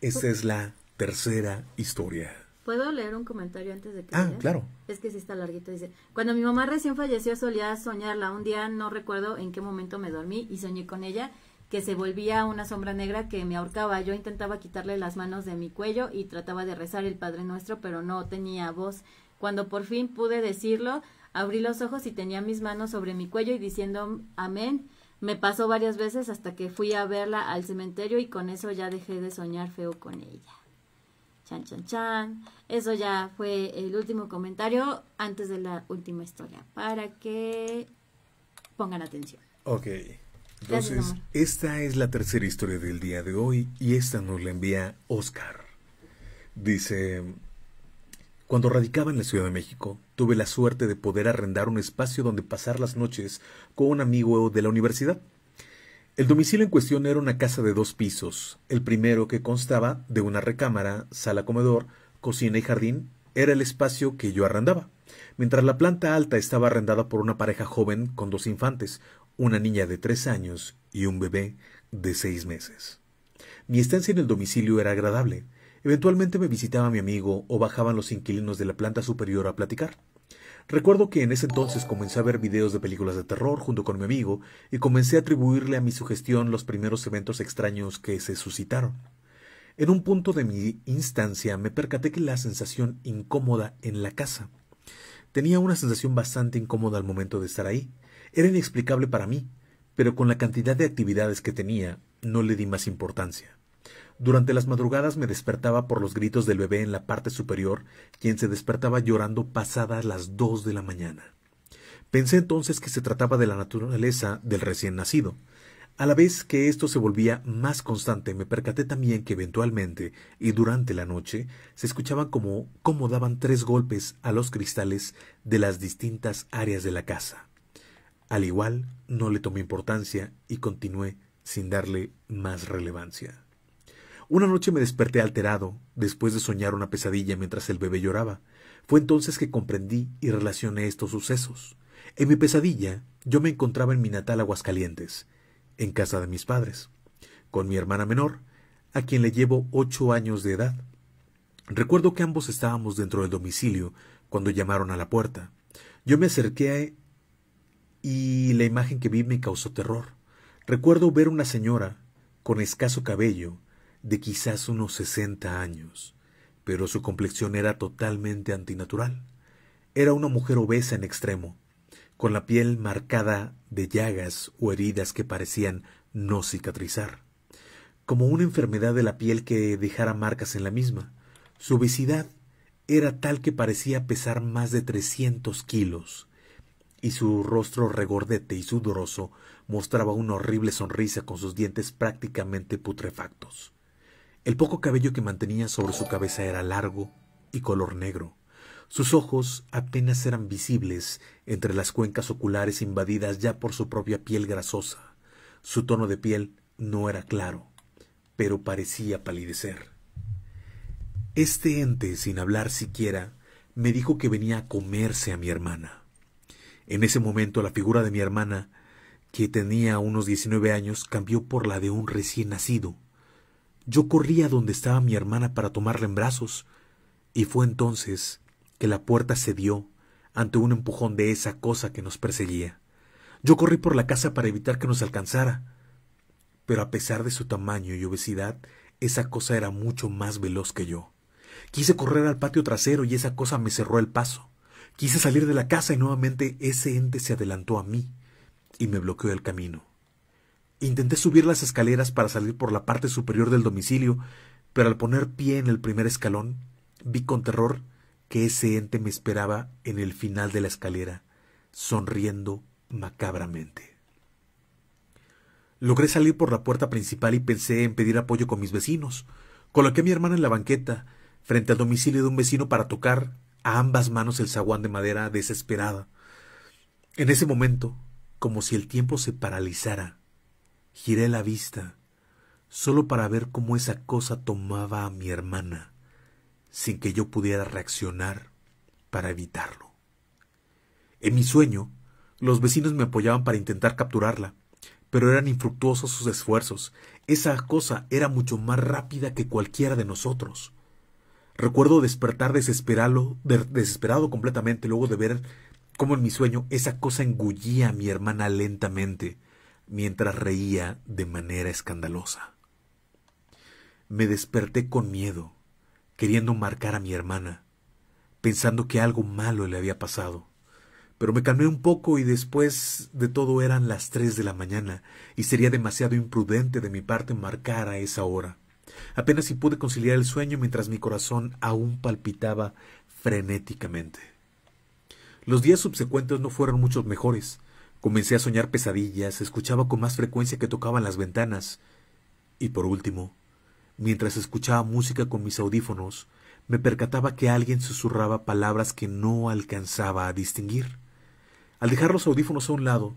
Esta es la tercera historia. ¿Puedo leer un comentario antes de que Ah, vaya? Claro. Es que sí está larguito, dice. Cuando mi mamá recién falleció solía soñarla. Un día no recuerdo en qué momento me dormí y soñé con ella, que se volvía una sombra negra que me ahorcaba. Yo intentaba quitarle las manos de mi cuello y trataba de rezar el Padre Nuestro, pero no tenía voz. Cuando por fin pude decirlo, abrí los ojos y tenía mis manos sobre mi cuello y diciendo amén. Me pasó varias veces hasta que fui a verla al cementerio y con eso ya dejé de soñar feo con ella. Chan, chan, chan. Eso ya fue el último comentario antes de la última historia, para que pongan atención. Ok. Entonces, Gracias, esta es la tercera historia del día de hoy y esta nos la envía Oscar. Dice, cuando radicaba en la Ciudad de México, tuve la suerte de poder arrendar un espacio donde pasar las noches con un amigo de la universidad. El domicilio en cuestión era una casa de dos pisos. El primero, que constaba de una recámara, sala, comedor, cocina y jardín, era el espacio que yo arrendaba, mientras la planta alta estaba arrendada por una pareja joven con dos infantes, una niña de tres años y un bebé de seis meses. Mi estancia en el domicilio era agradable. Eventualmente me visitaba mi amigo o bajaban los inquilinos de la planta superior a platicar. Recuerdo que en ese entonces comencé a ver videos de películas de terror junto con mi amigo y comencé a atribuirle a mi sugestión los primeros eventos extraños que se suscitaron. En un punto de mi instancia me percaté que la sensación incómoda en la casa. Tenía una sensación bastante incómoda al momento de estar ahí. Era inexplicable para mí, pero con la cantidad de actividades que tenía no le di más importancia. Durante las madrugadas me despertaba por los gritos del bebé en la parte superior, quien se despertaba llorando pasadas las dos de la mañana. Pensé entonces que se trataba de la naturaleza del recién nacido. A la vez que esto se volvía más constante, me percaté también que eventualmente, y durante la noche, se escuchaban como, como daban tres golpes a los cristales de las distintas áreas de la casa. Al igual, no le tomé importancia y continué sin darle más relevancia. Una noche me desperté alterado, después de soñar una pesadilla mientras el bebé lloraba. Fue entonces que comprendí y relacioné estos sucesos. En mi pesadilla, yo me encontraba en mi natal Aguascalientes, en casa de mis padres, con mi hermana menor, a quien le llevo ocho años de edad. Recuerdo que ambos estábamos dentro del domicilio cuando llamaron a la puerta. Yo me acerqué y la imagen que vi me causó terror. Recuerdo ver una señora con escaso cabello, de quizás unos sesenta años, pero su complexión era totalmente antinatural. Era una mujer obesa en extremo, con la piel marcada de llagas o heridas que parecían no cicatrizar, como una enfermedad de la piel que dejara marcas en la misma. Su obesidad era tal que parecía pesar más de trescientos kilos, y su rostro regordete y sudoroso mostraba una horrible sonrisa con sus dientes prácticamente putrefactos. El poco cabello que mantenía sobre su cabeza era largo y color negro. Sus ojos apenas eran visibles entre las cuencas oculares invadidas ya por su propia piel grasosa. Su tono de piel no era claro, pero parecía palidecer. Este ente, sin hablar siquiera, me dijo que venía a comerse a mi hermana. En ese momento la figura de mi hermana, que tenía unos diecinueve años, cambió por la de un recién nacido. Yo corría donde estaba mi hermana para tomarla en brazos, y fue entonces que la puerta cedió ante un empujón de esa cosa que nos perseguía. Yo corrí por la casa para evitar que nos alcanzara, pero a pesar de su tamaño y obesidad, esa cosa era mucho más veloz que yo. Quise correr al patio trasero y esa cosa me cerró el paso. Quise salir de la casa y nuevamente ese ente se adelantó a mí y me bloqueó el camino. Intenté subir las escaleras para salir por la parte superior del domicilio, pero al poner pie en el primer escalón, vi con terror que ese ente me esperaba en el final de la escalera, sonriendo macabramente. Logré salir por la puerta principal y pensé en pedir apoyo con mis vecinos. Coloqué a mi hermana en la banqueta, frente al domicilio de un vecino para tocar a ambas manos el zaguán de madera desesperada. En ese momento, como si el tiempo se paralizara, giré la vista, solo para ver cómo esa cosa tomaba a mi hermana, sin que yo pudiera reaccionar para evitarlo. En mi sueño, los vecinos me apoyaban para intentar capturarla, pero eran infructuosos sus esfuerzos. Esa cosa era mucho más rápida que cualquiera de nosotros. Recuerdo despertar desesperado, desesperado completamente luego de ver cómo en mi sueño esa cosa engullía a mi hermana lentamente, mientras reía de manera escandalosa. Me desperté con miedo, queriendo marcar a mi hermana, pensando que algo malo le había pasado. Pero me calmé un poco y después de todo eran las tres de la mañana y sería demasiado imprudente de mi parte marcar a esa hora. Apenas si pude conciliar el sueño mientras mi corazón aún palpitaba frenéticamente. Los días subsecuentes no fueron muchos mejores. Comencé a soñar pesadillas, escuchaba con más frecuencia que tocaban las ventanas. Y por último, mientras escuchaba música con mis audífonos, me percataba que alguien susurraba palabras que no alcanzaba a distinguir. Al dejar los audífonos a un lado,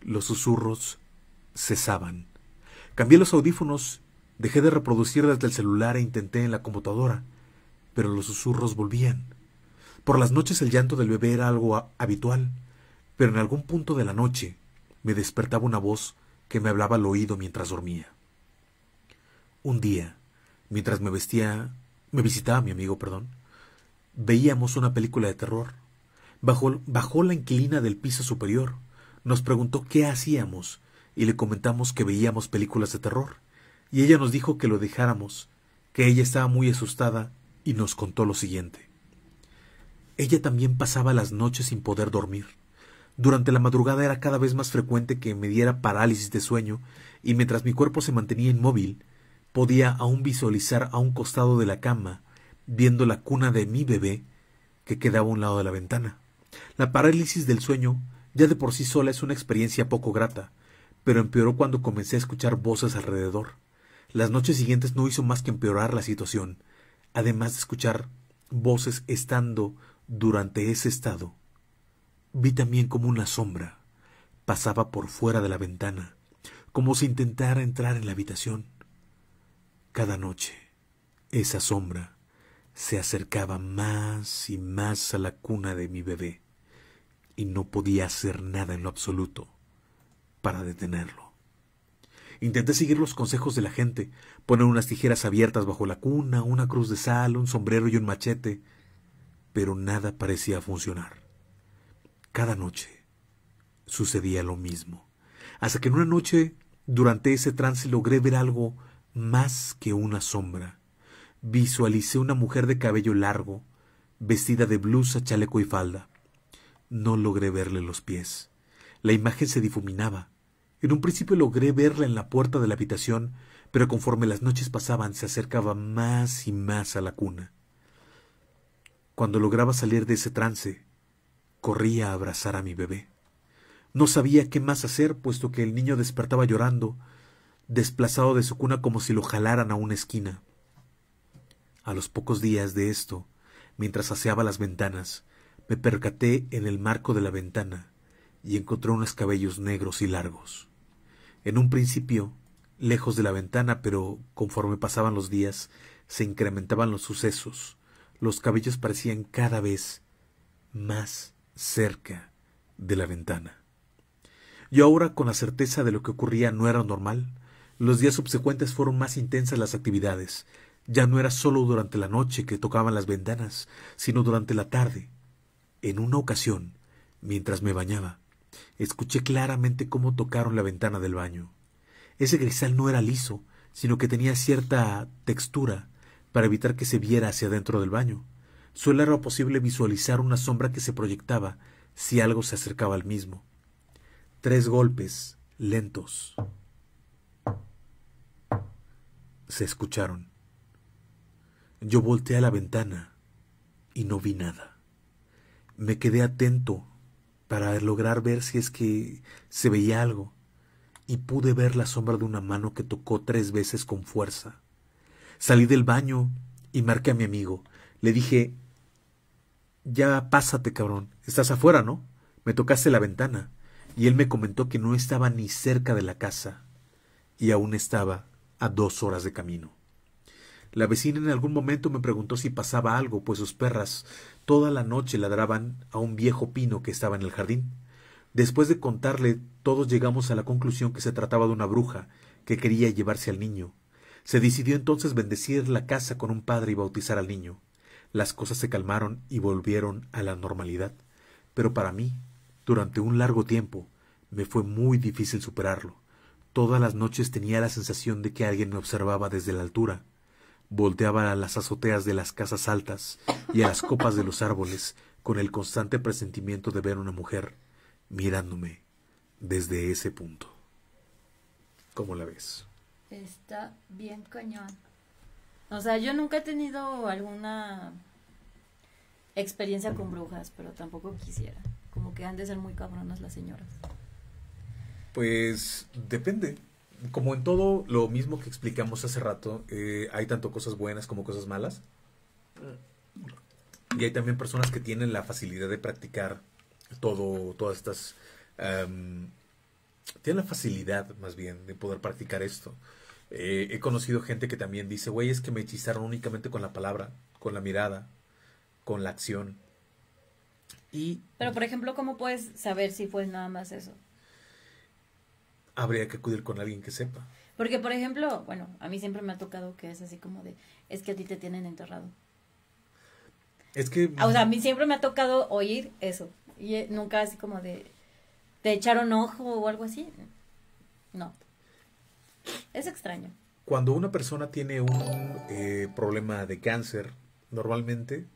los susurros cesaban. Cambié los audífonos. Dejé de reproducir desde el celular e intenté en la computadora, pero los susurros volvían. Por las noches el llanto del bebé era algo habitual, pero en algún punto de la noche me despertaba una voz que me hablaba al oído mientras dormía. Un día, mientras me vestía, me visitaba mi amigo, perdón, veíamos una película de terror. Bajó, bajó la inquilina del piso superior, nos preguntó qué hacíamos y le comentamos que veíamos películas de terror. Y ella nos dijo que lo dejáramos, que ella estaba muy asustada y nos contó lo siguiente. Ella también pasaba las noches sin poder dormir. Durante la madrugada era cada vez más frecuente que me diera parálisis de sueño y mientras mi cuerpo se mantenía inmóvil, podía aún visualizar a un costado de la cama, viendo la cuna de mi bebé que quedaba a un lado de la ventana. La parálisis del sueño ya de por sí sola es una experiencia poco grata, pero empeoró cuando comencé a escuchar voces alrededor. Las noches siguientes no hizo más que empeorar la situación, además de escuchar voces estando durante ese estado. Vi también como una sombra pasaba por fuera de la ventana, como si intentara entrar en la habitación. Cada noche, esa sombra se acercaba más y más a la cuna de mi bebé, y no podía hacer nada en lo absoluto para detenerlo. Intenté seguir los consejos de la gente, poner unas tijeras abiertas bajo la cuna, una cruz de sal, un sombrero y un machete, pero nada parecía funcionar. Cada noche sucedía lo mismo, hasta que en una noche, durante ese trance, logré ver algo más que una sombra. Visualicé una mujer de cabello largo, vestida de blusa, chaleco y falda. No logré verle los pies. La imagen se difuminaba. En un principio logré verla en la puerta de la habitación, pero conforme las noches pasaban se acercaba más y más a la cuna. Cuando lograba salir de ese trance, corría a abrazar a mi bebé. No sabía qué más hacer, puesto que el niño despertaba llorando, desplazado de su cuna como si lo jalaran a una esquina. A los pocos días de esto, mientras aseaba las ventanas, me percaté en el marco de la ventana y encontré unos cabellos negros y largos. En un principio, lejos de la ventana, pero conforme pasaban los días, se incrementaban los sucesos. Los cabellos parecían cada vez más cerca de la ventana. Yo ahora, con la certeza de lo que ocurría no era normal, los días subsecuentes fueron más intensas las actividades. Ya no era solo durante la noche que tocaban las ventanas, sino durante la tarde. En una ocasión, mientras me bañaba, escuché claramente cómo tocaron la ventana del baño. Ese cristal no era liso, sino que tenía cierta textura para evitar que se viera hacia adentro del baño. Solo era posible visualizar una sombra que se proyectaba si algo se acercaba al mismo. Tres golpes lentos se escucharon. Yo volteé a la ventana y no vi nada. Me quedé atento para lograr ver si es que se veía algo, y pude ver la sombra de una mano que tocó tres veces con fuerza. Salí del baño y marqué a mi amigo. Le dije, ya pásate, cabrón, estás afuera, ¿no? Me tocaste la ventana. Y él me comentó que no estaba ni cerca de la casa, y aún estaba a dos horas de camino. La vecina en algún momento me preguntó si pasaba algo, pues sus perras toda la noche ladraban a un viejo pino que estaba en el jardín. Después de contarle, todos llegamos a la conclusión que se trataba de una bruja que quería llevarse al niño. Se decidió entonces bendecir la casa con un padre y bautizar al niño. Las cosas se calmaron y volvieron a la normalidad. Pero para mí, durante un largo tiempo, me fue muy difícil superarlo. Todas las noches tenía la sensación de que alguien me observaba desde la altura. Volteaba a las azoteas de las casas altas y a las copas de los árboles con el constante presentimiento de ver una mujer mirándome desde ese punto. ¿Cómo la ves? Está bien cañón. O sea, yo nunca he tenido alguna experiencia con brujas, pero tampoco quisiera. Como que han de ser muy cabronas las señoras. Pues depende. Como en todo, lo mismo que explicamos hace rato, eh, hay tanto cosas buenas como cosas malas. Y hay también personas que tienen la facilidad de practicar todo, todas estas... Um, tienen la facilidad, más bien, de poder practicar esto. Eh, he conocido gente que también dice, güey, es que me hechizaron únicamente con la palabra, con la mirada, con la acción. Y, pero, por ejemplo, ¿cómo puedes saber si fue nada más eso? Habría que acudir con alguien que sepa. Porque, por ejemplo, bueno, a mí siempre me ha tocado que es así como de, es que a ti te tienen enterrado. Es que... O sea, a mí siempre me ha tocado oír eso. Y nunca así como de, te echaron ojo o algo así. No. Es extraño. Cuando una persona tiene un eh, problema de cáncer, normalmente,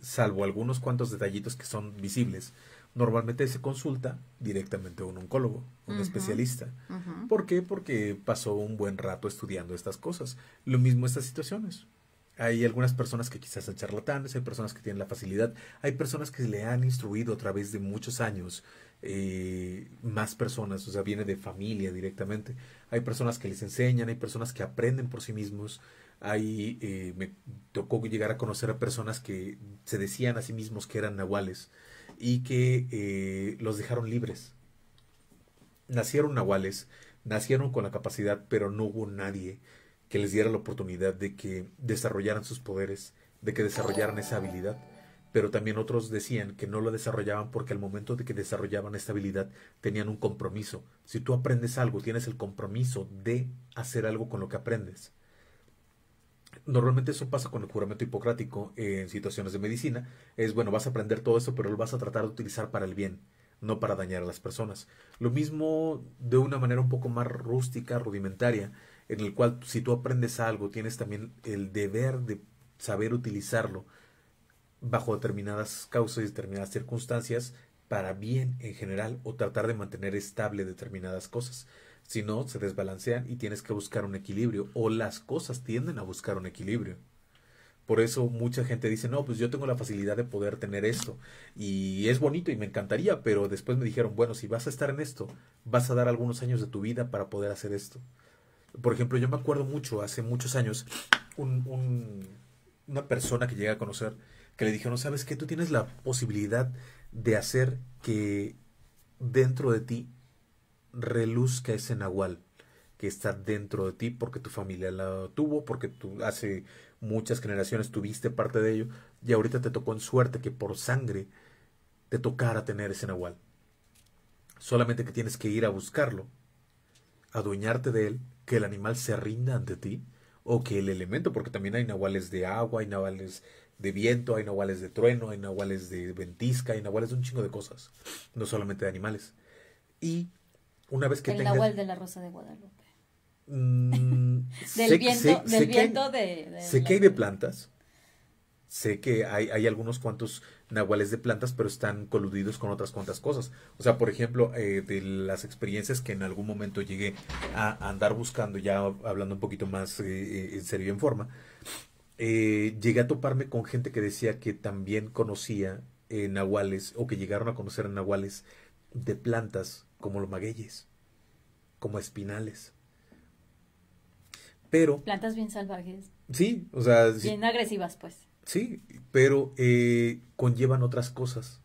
salvo algunos cuantos detallitos que son visibles, normalmente se consulta directamente a un oncólogo, un uh-huh. especialista. Uh-huh. ¿Por qué? Porque pasó un buen rato estudiando estas cosas. Lo mismo estas situaciones. Hay algunas personas que quizás son charlatanes, hay personas que tienen la facilidad, hay personas que le han instruido a través de muchos años, eh, más personas, o sea, viene de familia directamente. Hay personas que les enseñan, hay personas que aprenden por sí mismos. Ahí eh, me tocó llegar a conocer a personas que se decían a sí mismos que eran nahuales y que eh, los dejaron libres. Nacieron nahuales, nacieron con la capacidad, pero no hubo nadie que les diera la oportunidad de que desarrollaran sus poderes, de que desarrollaran esa habilidad. Pero también otros decían que no lo desarrollaban porque al momento de que desarrollaban esta habilidad tenían un compromiso. Si tú aprendes algo, tienes el compromiso de hacer algo con lo que aprendes. Normalmente eso pasa con el juramento hipocrático en situaciones de medicina. Es, bueno, vas a aprender todo eso, pero lo vas a tratar de utilizar para el bien, no para dañar a las personas. Lo mismo de una manera un poco más rústica, rudimentaria, en el cual si tú aprendes algo, tienes también el deber de saber utilizarlo bajo determinadas causas y determinadas circunstancias para bien en general, o tratar de mantener estable determinadas cosas. Si no, se desbalancean y tienes que buscar un equilibrio, o las cosas tienden a buscar un equilibrio. Por eso mucha gente dice, no, pues yo tengo la facilidad de poder tener esto. Y es bonito y me encantaría, pero después me dijeron, bueno, si vas a estar en esto, vas a dar algunos años de tu vida para poder hacer esto. Por ejemplo, yo me acuerdo mucho, hace muchos años, un, un, una persona que llegué a conocer, que le dijeron, ¿sabes qué? Tú tienes la posibilidad de hacer que dentro de ti reluzca ese nahual que está dentro de ti porque tu familia la tuvo, porque tú hace muchas generaciones tuviste parte de ello y ahorita te tocó en suerte que por sangre te tocara tener ese nahual. Solamente que tienes que ir a buscarlo, adueñarte de él, que el animal se rinda ante ti o que el elemento, porque también hay nahuales de agua, hay nahuales de viento, hay nahuales de trueno, hay nahuales de ventisca, hay nahuales de un chingo de cosas, no solamente de animales. Y una vez que el tenga... nahual de la Rosa de Guadalupe. Mm, del viento, del viento de... Sé que hay de plantas, sé que hay, hay algunos cuantos nahuales de plantas, pero están coludidos con otras cuantas cosas. O sea, por ejemplo, eh, de las experiencias que en algún momento llegué a andar buscando, ya hablando un poquito más eh, en serio y en forma... Eh, llegué a toparme con gente que decía que también conocía eh, nahuales o que llegaron a conocer nahuales de plantas como los magueyes, como espinales. Pero... Plantas bien salvajes. Sí, o sea... Bien sí, agresivas, pues. Sí, pero eh, conllevan otras cosas.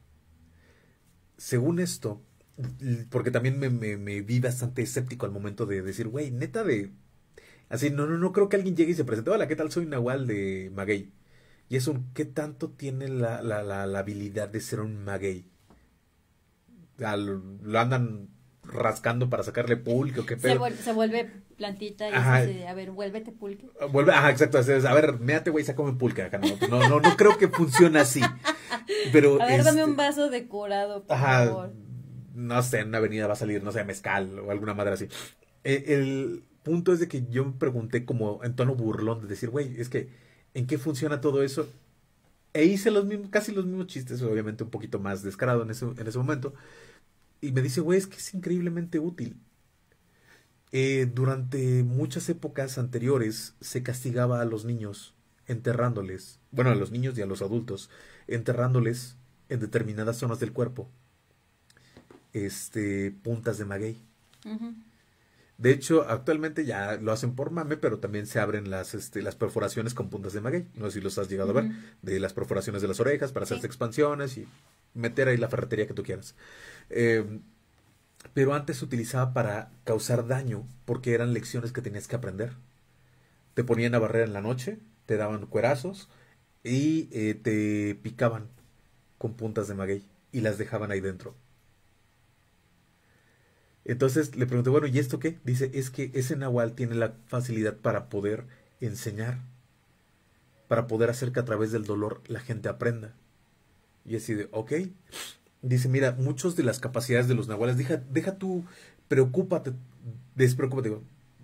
Según esto, porque también me, me, me vi bastante escéptico al momento de decir, güey, neta de... Así, no, no, no creo que alguien llegue y se presente, hola, ¿qué tal? Soy nahual de maguey. Y es un, ¿qué tanto tiene la, la, la, la habilidad de ser un maguey? Al, lo andan rascando para sacarle pulque o qué pedo. Se vuelve, se vuelve plantita y dice, a ver, vuélvete pulque. Vuelve, ajá, exacto. Es, a ver, méate, güey, sácame pulque. Acá, no, no, no, no creo que funcione así. Pero, a ver, este, dame un vaso decorado, por ajá, favor. No sé, en una avenida va a salir, no sé, mezcal o alguna madre así. El... el punto es de que yo me pregunté como en tono burlón de decir, güey, es que ¿en qué funciona todo eso? E hice los mismos, casi los mismos chistes, obviamente un poquito más descarado en ese, en ese momento. Y me dice, güey, es que es increíblemente útil. Eh, durante muchas épocas anteriores se castigaba a los niños enterrándoles, bueno, a los niños y a los adultos, enterrándoles en determinadas zonas del cuerpo, este, puntas de maguey. Uh-huh. De hecho, actualmente ya lo hacen por mame, pero también se abren las este, las perforaciones con puntas de maguey. No sé si los has llegado uh-huh. a ver, de las perforaciones de las orejas para hacerte sí. expansiones y meter ahí la ferretería que tú quieras. Eh, pero antes se utilizaba para causar daño porque eran lecciones que tenías que aprender. Te ponían a barrer en la noche, te daban cuerazos y eh, te picaban con puntas de maguey y las dejaban ahí dentro. Entonces le pregunté, bueno, ¿y esto qué? Dice, es que ese nahual tiene la facilidad para poder enseñar, para poder hacer que a través del dolor la gente aprenda. Y así de, ok. Dice, mira, muchas de las capacidades de los nahuales, deja, deja tú, preocúpate, despreocúpate,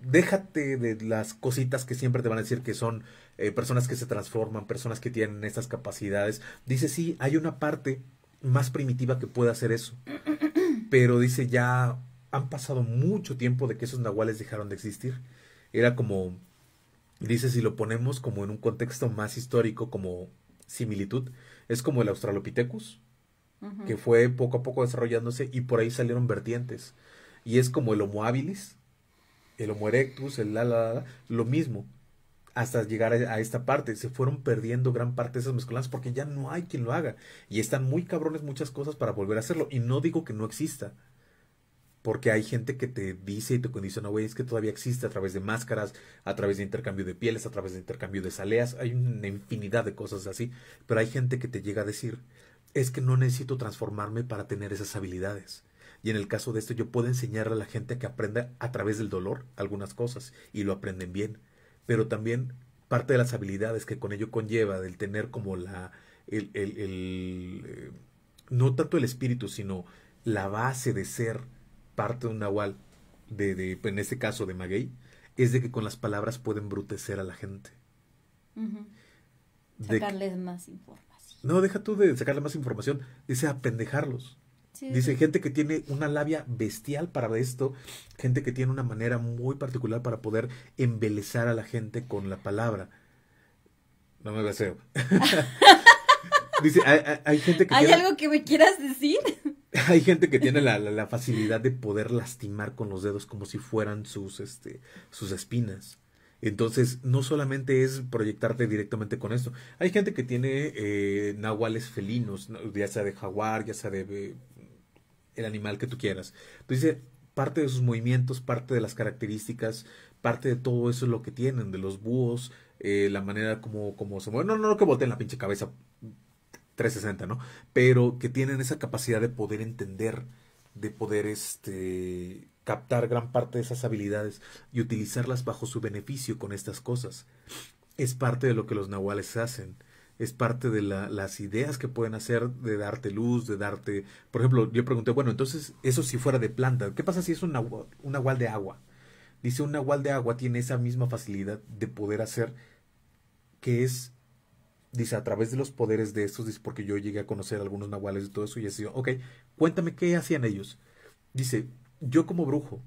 déjate de las cositas que siempre te van a decir que son eh, personas que se transforman, personas que tienen estas capacidades. Dice, sí, hay una parte más primitiva que puede hacer eso, pero dice, ya... Han pasado mucho tiempo de que esos nahuales dejaron de existir. Era como, dice, si lo ponemos como en un contexto más histórico, como similitud, es como el Australopithecus, uh-huh. que fue poco a poco desarrollándose y por ahí salieron vertientes. Y es como el Homo habilis, el Homo erectus, el la, la, la, lo mismo. Hasta llegar a, a esta parte, se fueron perdiendo gran parte de esas mezcolanzas porque ya no hay quien lo haga. Y están muy cabrones muchas cosas para volver a hacerlo. Y no digo que no exista. Porque hay gente que te dice y te condiciona, güey, es que todavía existe a través de máscaras, a través de intercambio de pieles, a través de intercambio de zaleas. Hay una infinidad de cosas así. Pero hay gente que te llega a decir, es que no necesito transformarme para tener esas habilidades. Y en el caso de esto yo puedo enseñarle a la gente que aprenda a través del dolor algunas cosas. Y lo aprenden bien. Pero también parte de las habilidades que con ello conlleva, del tener como la... el, el, el eh, no tanto el espíritu, sino la base de ser... parte de un nahual, de, de, en este caso de maguey, es de que con las palabras puede embrutecer a la gente. Uh-huh. Sacarles más información. No, deja tú de sacarle más información. Dice apendejarlos. Sí, dice sí. Gente que tiene una labia bestial para esto, gente que tiene una manera muy particular para poder embelezar a la gente con la palabra. No me gaseo. Dice, hay, hay, hay gente que... ¿Hay tiene... algo que me quieras decir? Hay gente que tiene la, la, la facilidad de poder lastimar con los dedos como si fueran sus, este, sus espinas. Entonces, no solamente es proyectarte directamente con esto. Hay gente que tiene eh, nahuales felinos, ya sea de jaguar, ya sea de eh, el animal que tú quieras. Entonces, parte de sus movimientos, parte de las características, parte de todo eso es lo que tienen, de los búhos, eh, la manera como, como se mueven. No, no, no que boten la pinche cabeza trescientos sesenta, ¿no? Pero que tienen esa capacidad de poder entender, de poder este... captar gran parte de esas habilidades y utilizarlas bajo su beneficio con estas cosas. Es parte de lo que los nahuales hacen. Es parte de la, las ideas que pueden hacer de darte luz, de darte... Por ejemplo, yo pregunté, bueno, entonces, eso si fuera de planta, ¿qué pasa si es un nahual, un nahual de agua? Dice, un nahual de agua tiene esa misma facilidad de poder hacer, que es... Dice, a través de los poderes de estos, dice, porque yo llegué a conocer algunos nahuales y todo eso, y así, ok, cuéntame qué hacían ellos. Dice... Yo como brujo,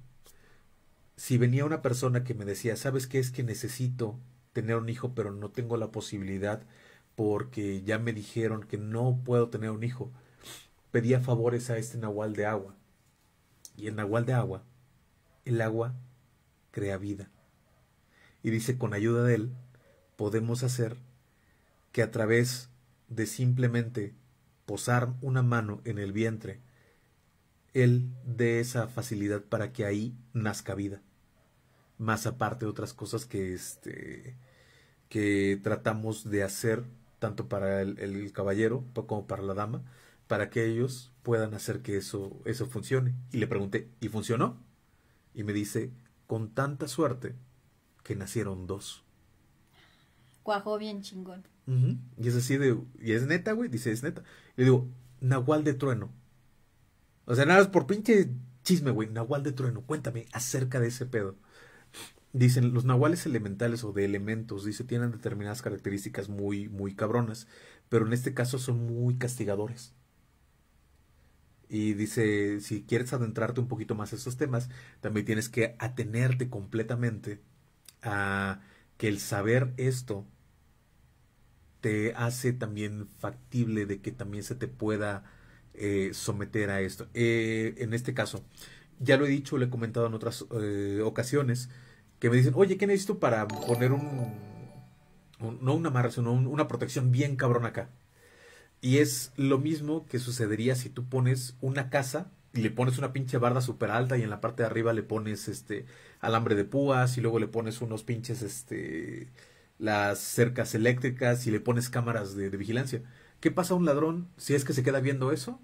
si venía una persona que me decía, ¿sabes qué? Es que necesito tener un hijo, pero no tengo la posibilidad porque ya me dijeron que no puedo tener un hijo. Pedía favores a este nahual de agua. Y el nahual de agua, el agua crea vida. Y dice, con ayuda de él, podemos hacer que a través de simplemente posar una mano en el vientre, él dé esa facilidad para que ahí nazca vida. Más aparte de otras cosas que, este, que tratamos de hacer tanto para el, el caballero como para la dama, para que ellos puedan hacer que eso, eso funcione. Y le pregunté, ¿y funcionó? Y me dice, con tanta suerte que nacieron dos. Cuajó bien chingón. Uh-huh. Y es así de, y es neta, güey, dice, es neta. Le digo, nahual de trueno. O sea, nada más por pinche chisme, güey. Nahual de trueno, cuéntame acerca de ese pedo. Dicen, los nahuales elementales o de elementos, dice, tienen determinadas características muy, muy cabronas. Pero en este caso son muy castigadores. Y dice, si quieres adentrarte un poquito más a estos temas, también tienes que atenerte completamente a que el saber esto te hace también factible de que también se te pueda... Eh, someter a esto. Eh, en este caso, ya lo he dicho, lo he comentado en otras eh, ocasiones, que me dicen, oye, ¿qué necesito para poner un, un no una amarra, sino un, una protección bien cabrón acá? Y es lo mismo que sucedería si tú pones una casa y le pones una pinche barda súper alta y en la parte de arriba le pones este alambre de púas y luego le pones unos pinches este las cercas eléctricas y le pones cámaras de, de vigilancia. ¿Qué pasa a un ladrón si es que se queda viendo eso?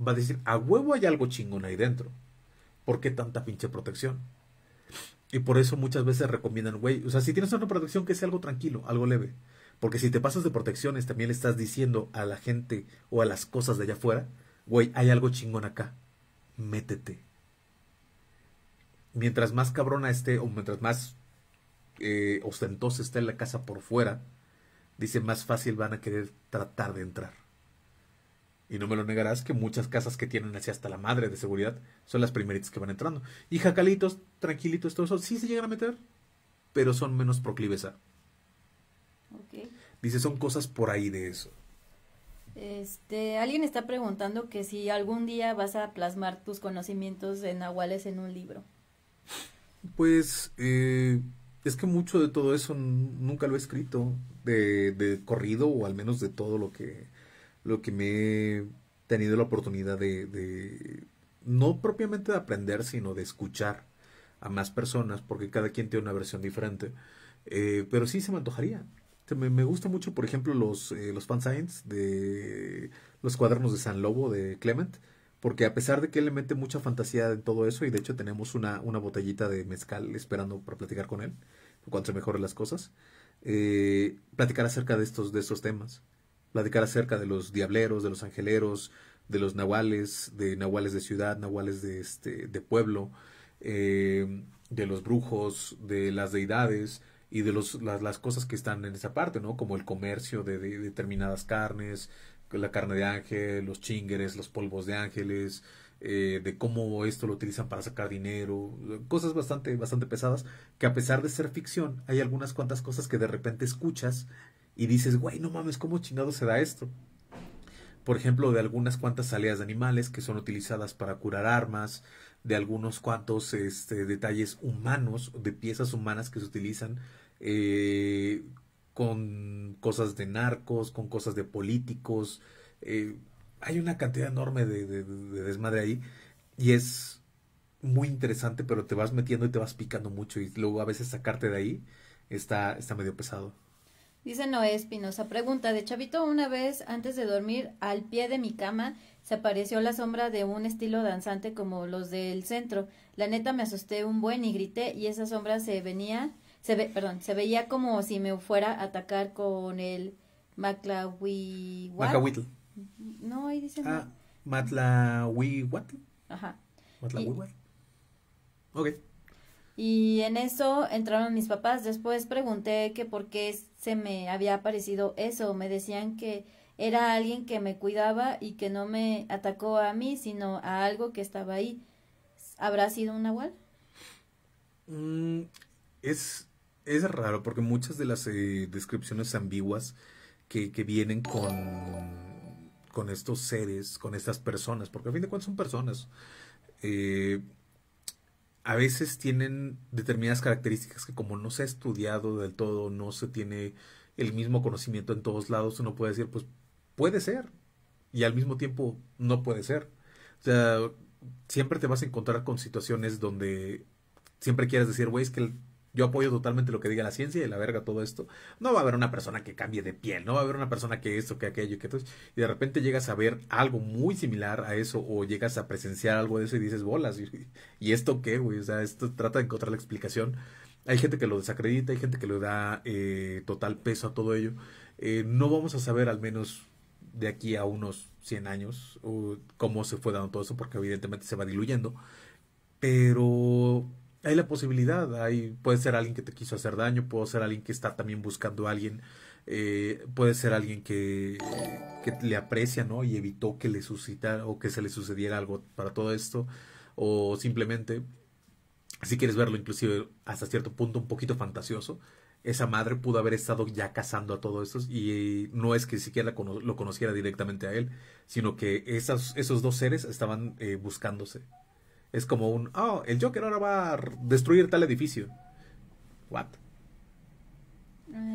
Va a decir, a huevo hay algo chingón ahí dentro. ¿Por qué tanta pinche protección? Y por eso muchas veces recomiendan, güey, o sea, si tienes una protección que sea algo tranquilo, algo leve. Porque si te pasas de protecciones, también le estás diciendo a la gente o a las cosas de allá afuera, güey, hay algo chingón acá, métete. Mientras más cabrona esté o mientras más eh, ostentosa esté la casa por fuera, dice, más fácil van a querer tratar de entrar. Y no me lo negarás que muchas casas que tienen así hasta la madre de seguridad son las primeritas que van entrando. Y jacalitos, tranquilitos, todo eso, sí se llegan a meter, pero son menos proclives a. Okay. Dice, son cosas por ahí de eso. Este, alguien está preguntando que si algún día vas a plasmar tus conocimientos de nahuales en un libro. Pues, eh... es que mucho de todo eso nunca lo he escrito de, de corrido, o al menos de todo lo que lo que me he tenido la oportunidad de, de no propiamente de aprender, sino de escuchar a más personas, porque cada quien tiene una versión diferente. Eh, pero sí se me antojaría. Se me, me gusta mucho, por ejemplo, los, eh, los fansigns de los cuadernos de San Lobo de Clement, porque a pesar de que él le mete mucha fantasía en todo eso, y de hecho tenemos una, una botellita de mezcal esperando para platicar con él, cuando se mejoren las cosas, eh, platicar acerca de estos, de estos temas, platicar acerca de los diableros, de los angeleros, de los nahuales, de nahuales de ciudad, nahuales de, este, de pueblo, eh, de los brujos, de las deidades, y de los, las, las cosas que están en esa parte, ¿no? Como el comercio de, de determinadas carnes, la carne de ángel, los chingueres, los polvos de ángeles, eh, de cómo esto lo utilizan para sacar dinero, cosas bastante, bastante pesadas, que a pesar de ser ficción, hay algunas cuantas cosas que de repente escuchas y dices, güey, no mames, ¿cómo chingado se da esto? Por ejemplo, de algunas cuantas salidas de animales que son utilizadas para curar armas, de algunos cuantos este, detalles humanos, de piezas humanas que se utilizan eh, con cosas de narcos, con cosas de políticos. Eh, hay una cantidad enorme de, de, de desmadre ahí y es muy interesante, pero te vas metiendo y te vas picando mucho y luego a veces sacarte de ahí está, está medio pesado. Dice Noé Espinosa, pregunta, de chavito una vez antes de dormir al pie de mi cama se apareció la sombra de un estilo danzante como los del centro. La neta me asusté un buen y grité y esa sombra se venía, se ve, perdón, se veía como si me fuera a atacar con el Matlahuihuatl. No, ahí dicen. Ah, no. Matlahuihuatl. Ajá. Matlahuihuatl. Ok. Y en eso entraron mis papás. Después pregunté que por qué se me había aparecido eso. Me decían que era alguien que me cuidaba y que no me atacó a mí, sino a algo que estaba ahí. ¿Habrá sido un nahual? Mm, es, es raro porque muchas de las eh, descripciones ambiguas que, que vienen con, con estos seres, con estas personas, porque a fin de cuentas son personas, eh, a veces tienen determinadas características que como no se ha estudiado del todo, no se tiene el mismo conocimiento en todos lados, uno puede decir, pues, puede ser. Y al mismo tiempo, no puede ser. O sea, siempre te vas a encontrar con situaciones donde siempre quieres decir, güey, es que yo apoyo totalmente lo que diga la ciencia y la verga todo esto. No va a haber una persona que cambie de piel, no va a haber una persona que esto, que aquello, que todo. Y de repente llegas a ver algo muy similar a eso o llegas a presenciar algo de eso y dices, bolas, ¿y esto qué, güey? O sea, esto trata de encontrar la explicación. Hay gente que lo desacredita, hay gente que le da eh, total peso a todo ello. Eh, no vamos a saber al menos de aquí a unos cien años o cómo se fue dando todo eso porque evidentemente se va diluyendo. Pero hay la posibilidad, hay, puede ser alguien que te quiso hacer daño, puede ser alguien que está también buscando a alguien, eh, puede ser alguien que, que le aprecia, ¿no? Y evitó que le suscitara o que se le sucediera algo para todo esto, o simplemente, si quieres verlo inclusive hasta cierto punto un poquito fantasioso, esa madre pudo haber estado ya cazando a todos estos y no es que siquiera lo conociera directamente a él, sino que esas, esos dos seres estaban eh, buscándose. Es como un, oh, el Joker ahora va a destruir tal edificio. What?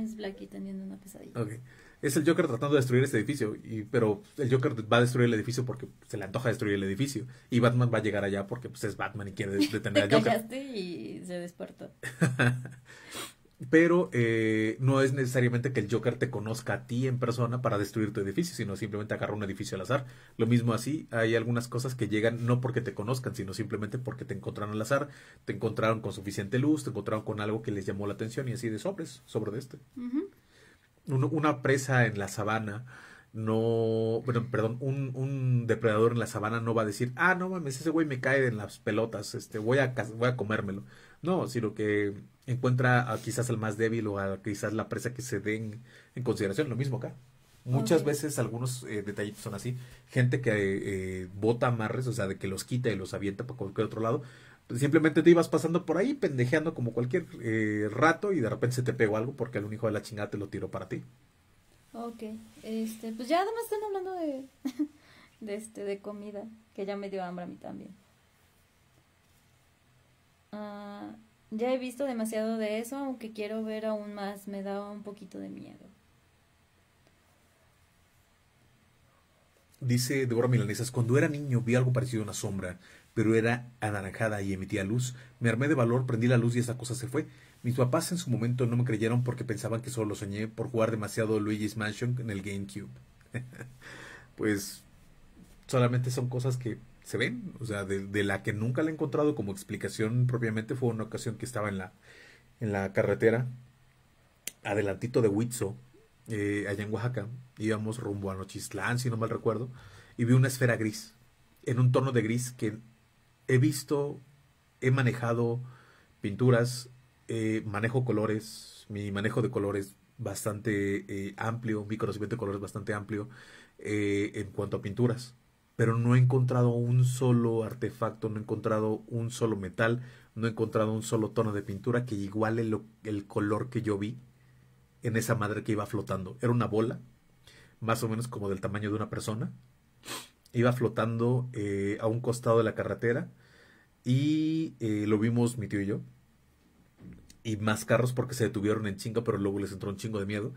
Es Blackie teniendo una pesadilla. Okay. Es el Joker tratando de destruir este edificio, y, pero el Joker va a destruir el edificio porque se le antoja destruir el edificio. Y Batman va a llegar allá porque pues, es Batman y quiere detener al Joker. Te callaste y se despertó. Pero eh, no es necesariamente que el Joker te conozca a ti en persona para destruir tu edificio, sino simplemente agarra un edificio al azar. Lo mismo así, hay algunas cosas que llegan no porque te conozcan, sino simplemente porque te encontraron al azar, te encontraron con suficiente luz, te encontraron con algo que les llamó la atención y así de sobres, sobre de este. Uh-huh. Uno, una presa en la sabana, no, bueno, perdón, un, un depredador en la sabana no va a decir, ah, no mames, ese güey me cae en las pelotas, este, voy a, voy a comérmelo. No, sino que encuentra a quizás al más débil o a quizás la presa que se den en consideración. Lo mismo acá. Muchas okay. veces algunos eh, detallitos son así. Gente que eh, bota amarres, o sea, de que los quita y los avienta para cualquier otro lado. Pues simplemente te ibas pasando por ahí pendejeando como cualquier eh, rato y de repente se te pegó algo porque algún hijo de la chingada te lo tiró para ti. Ok. Este, pues ya además están hablando de, de, este, de comida, que ya me dio hambre a mí también. Uh, ya he visto demasiado de eso, aunque quiero ver aún más, me da un poquito de miedo. Dice Débora Milanesas, cuando era niño vi algo parecido a una sombra, pero era anaranjada y emitía luz. Me armé de valor, prendí la luz y esa cosa se fue. Mis papás en su momento no me creyeron porque pensaban que solo lo soñé por jugar demasiado Luigi's Mansion en el GameCube. Pues solamente son cosas que se ven, o sea, de, de la que nunca la he encontrado como explicación propiamente. Fue una ocasión que estaba en la, en la carretera, adelantito de Huitzo, eh, allá en Oaxaca, íbamos rumbo a Nochistlán, si no mal recuerdo, y vi una esfera gris, en un tono de gris que he visto, he manejado pinturas, eh, manejo colores, mi manejo de colores bastante eh, amplio, mi conocimiento de colores bastante amplio eh, en cuanto a pinturas. Pero no he encontrado un solo artefacto, no he encontrado un solo metal, no he encontrado un solo tono de pintura que iguale lo, el color que yo vi en esa madre que iba flotando. Era una bola, más o menos como del tamaño de una persona. Iba flotando eh, a un costado de la carretera y eh, lo vimos mi tío y yo. Y más carros porque se detuvieron en chinga, pero luego les entró un chingo de miedo.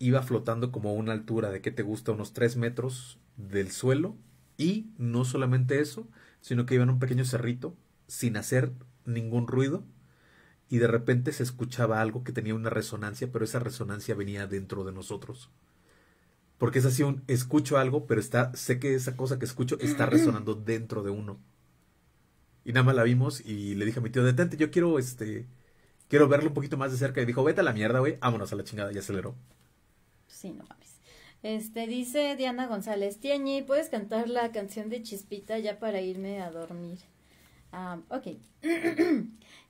Iba flotando como a una altura de, ¿qué te gusta? Unos tres metros del suelo. Y no solamente eso, sino que iba en un pequeño cerrito sin hacer ningún ruido. Y de repente se escuchaba algo que tenía una resonancia, pero esa resonancia venía dentro de nosotros. Porque es así un, escucho algo, pero está, sé que esa cosa que escucho está resonando dentro de uno. Y nada más la vimos y le dije a mi tío, detente, yo quiero, este, quiero verlo un poquito más de cerca. Y dijo, vete a la mierda, güey, vámonos a la chingada, y aceleró. Sí, no mames. Este, dice Diana González, Tiañi, ¿puedes cantar la canción de Chispita ya para irme a dormir? Um, ok.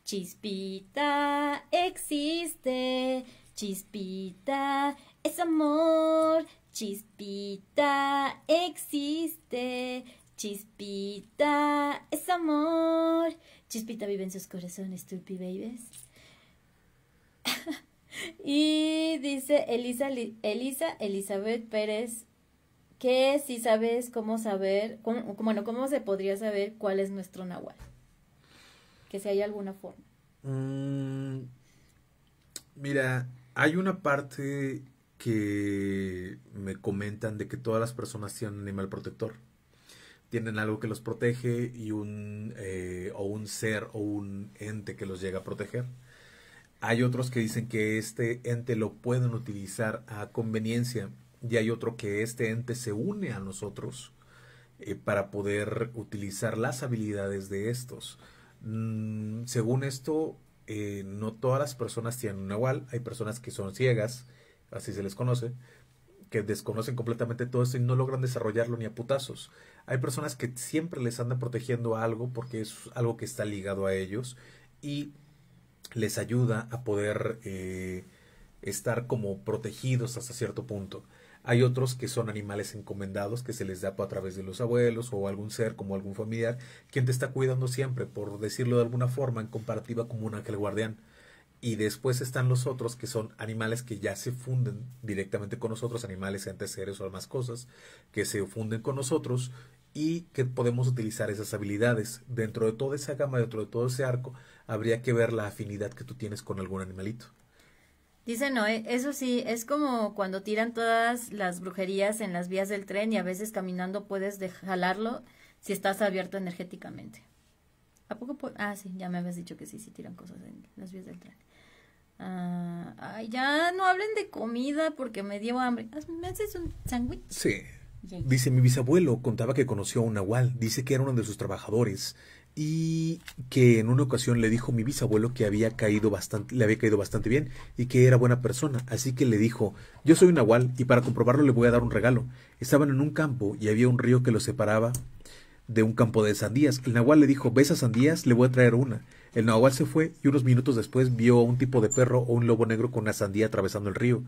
Chispita existe, Chispita es amor, Chispita existe, Chispita es amor, Chispita vive en sus corazones, Tulpi Babies. Y dice Elisa, Elisa, Elizabeth Pérez, que si sabes cómo saber, cómo, bueno, cómo se podría saber cuál es nuestro náhuatl, que si hay alguna forma. Mm, mira, hay una parte que me comentan de que todas las personas tienen un animal protector, tienen algo que los protege y un eh, o un ser o un ente que los llega a proteger. Hay otros que dicen que este ente lo pueden utilizar a conveniencia, y hay otro que este ente se une a nosotros eh, para poder utilizar las habilidades de estos. Mm, según esto, eh, no todas las personas tienen un nahual. Hay personas que son ciegas, así se les conoce, que desconocen completamente todo esto y no logran desarrollarlo ni a putazos. Hay personas que siempre les andan protegiendo algo porque es algo que está ligado a ellos y les ayuda a poder eh, estar como protegidos hasta cierto punto. Hay otros que son animales encomendados que se les da a través de los abuelos o algún ser como algún familiar quien te está cuidando siempre, por decirlo de alguna forma, en comparativa como un ángel guardián. Y después están los otros que son animales que ya se funden directamente con nosotros, animales, entes, seres o demás cosas que se funden con nosotros y que podemos utilizar esas habilidades. Dentro de toda esa gama, dentro de todo ese arco, habría que ver la afinidad que tú tienes con algún animalito. Dice Noé, eso sí, es como cuando tiran todas las brujerías en las vías del tren y a veces caminando puedes jalarlo si estás abierto energéticamente. ¿A poco? Po ah, sí, ya me habías dicho que sí, sí tiran cosas en las vías del tren. Ah, ay, ya no hablen de comida porque me dio hambre. ¿Me haces un sándwich? Sí. Yeah. Dice, mi bisabuelo contaba que conoció a un nahual. Dice que era uno de sus trabajadores y que en una ocasión le dijo mi bisabuelo que había caído bastante, le había caído bastante bien y que era buena persona, así que le dijo, yo soy un nahual y para comprobarlo le voy a dar un regalo. Estaban en un campo y había un río que los separaba de un campo de sandías. El nahual le dijo, ¿ves a sandías? Le voy a traer una. El nahual se fue y unos minutos después vio a un tipo de perro o un lobo negro con una sandía atravesando el río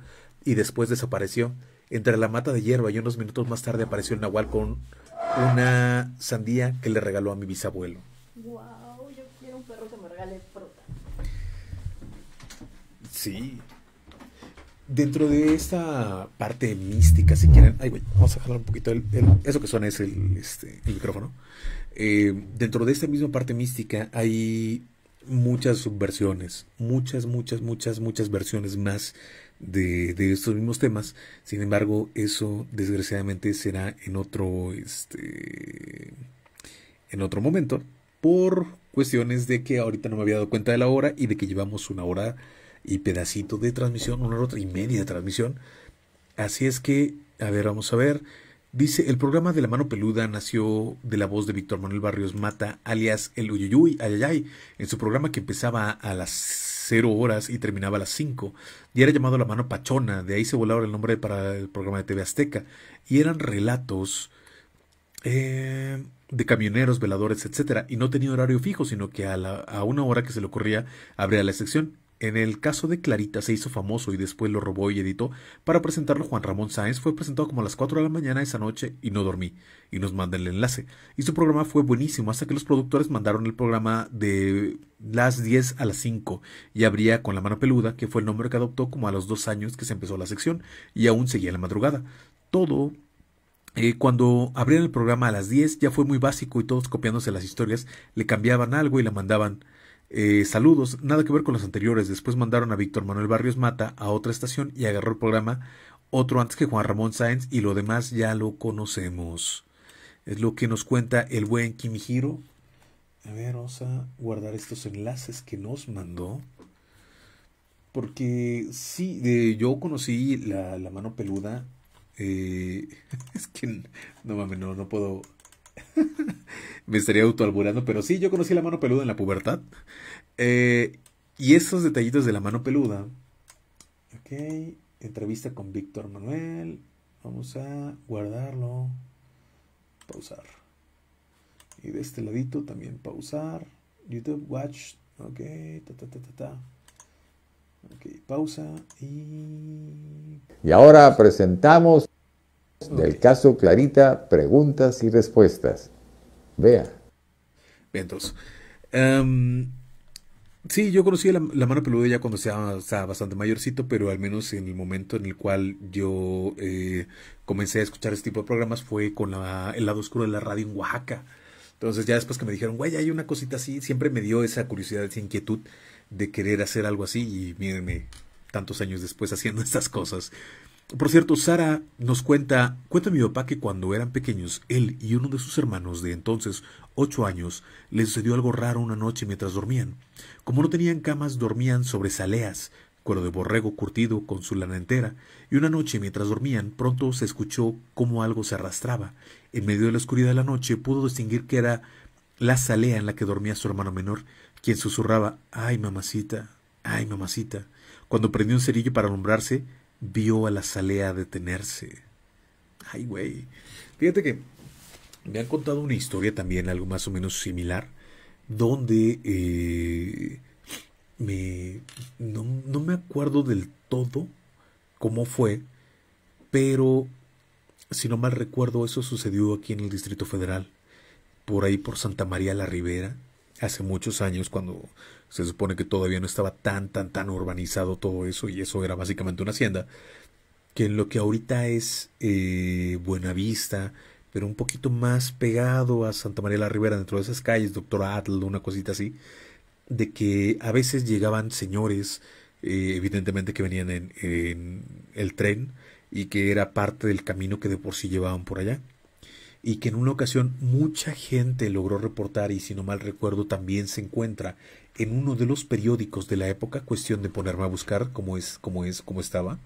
y después desapareció entre la mata de hierba, y unos minutos más tarde apareció el nahual con una sandía que le regaló a mi bisabuelo. Wow, yo quiero un perro que me regale fruta. Sí. Dentro de esta parte mística, si quieren, ay, güey, vamos a jalar un poquito el, el, eso que suena es el, este, el micrófono. Eh, dentro de esta misma parte mística hay muchas subversiones, muchas, muchas, muchas, muchas versiones más de, de estos mismos temas. Sin embargo, eso desgraciadamente será en otro, este, en otro momento. Por cuestiones de que ahorita no me había dado cuenta de la hora y de que llevamos una hora y pedacito de transmisión, una hora y media de transmisión. Así es que, a ver, vamos a ver. Dice, el programa de La Mano Peluda nació de la voz de Víctor Manuel Barrios Mata, alias El Uyuyuy, Ayayay, en su programa que empezaba a las cero horas y terminaba a las cinco. Y era llamado La Mano Pachona, de ahí se volaba el nombre para el programa de T V Azteca. Y eran relatos... Eh... de camioneros, veladores, etcétera, y no tenía horario fijo, sino que a, la, a una hora que se le ocurría abría la sección. En el caso de Clarita se hizo famoso y después lo robó y editó. Para presentarlo Juan Ramón Sáenz fue presentado como a las cuatro de la mañana esa noche y no dormí. Y nos manda el enlace. Y su programa fue buenísimo hasta que los productores mandaron el programa de las diez a las cinco. Y abría con La Mano Peluda, que fue el nombre que adoptó como a los dos años que se empezó la sección. Y aún seguía la madrugada. Todo... Eh, cuando abrían el programa a las diez ya fue muy básico y todos copiándose las historias le cambiaban algo y la mandaban. Eh, saludos, nada que ver con los anteriores. Después mandaron a Víctor Manuel Barrios Mata a otra estación y agarró el programa otro antes que Juan Ramón Sáenz y lo demás ya lo conocemos. Es lo que nos cuenta el buen Kimihiro. A ver, vamos a guardar estos enlaces que nos mandó. Porque sí, eh, yo conocí la, la Mano Peluda. Eh, es que no mames, no, no puedo. Me estaría autoalburando, pero sí, yo conocí La Mano Peluda en la pubertad. Eh, y esos detallitos de La Mano Peluda. Ok, entrevista con Víctor Manuel. Vamos a guardarlo. Pausar. Y de este ladito también pausar. YouTube Watch. Ok, ta ta ta ta ta. Ok, pausa y... Y ahora presentamos del okay. Caso Clarita, preguntas y respuestas. Vea. Bien, entonces. Um, sí, yo conocí la, la Mano Peluda ya cuando estaba, estaba bastante mayorcito, pero al menos en el momento en el cual yo eh, comencé a escuchar este tipo de programas fue con la, el lado oscuro de la radio en Oaxaca. Entonces ya después que me dijeron, güey, hay una cosita así, siempre me dio esa curiosidad, esa inquietud de querer hacer algo así y mírenme tantos años después haciendo estas cosas. Por cierto, Sara nos cuenta, cuenta mi papá que cuando eran pequeños, él y uno de sus hermanos de entonces, ocho años, les sucedió algo raro una noche mientras dormían. Como no tenían camas, dormían sobre zaleas, cuero de borrego curtido con su lana entera, y una noche mientras dormían, pronto se escuchó como algo se arrastraba. En medio de la oscuridad de la noche pudo distinguir que era la zalea en la que dormía su hermano menor, quien susurraba, ay mamacita, ay mamacita. Cuando prendió un cerillo para alumbrarse, vio a la zalea detenerse. Ay, güey. Fíjate que me han contado una historia también, algo más o menos similar, donde eh, me no, no me acuerdo del todo cómo fue, pero si no mal recuerdo, eso sucedió aquí en el Distrito Federal, por ahí por Santa María la Ribera, hace muchos años, cuando se supone que todavía no estaba tan, tan, tan urbanizado todo eso, y eso era básicamente una hacienda, que en lo que ahorita es eh, Buenavista, pero un poquito más pegado a Santa María la Ribera, dentro de esas calles, Doctor Atl, una cosita así, de que a veces llegaban señores, eh, evidentemente que venían en, en el tren, y que era parte del camino que de por sí llevaban por allá. Y que en una ocasión mucha gente logró reportar y si no mal recuerdo también se encuentra en uno de los periódicos de la época, cuestión de ponerme a buscar cómo es, cómo es, cómo estaba,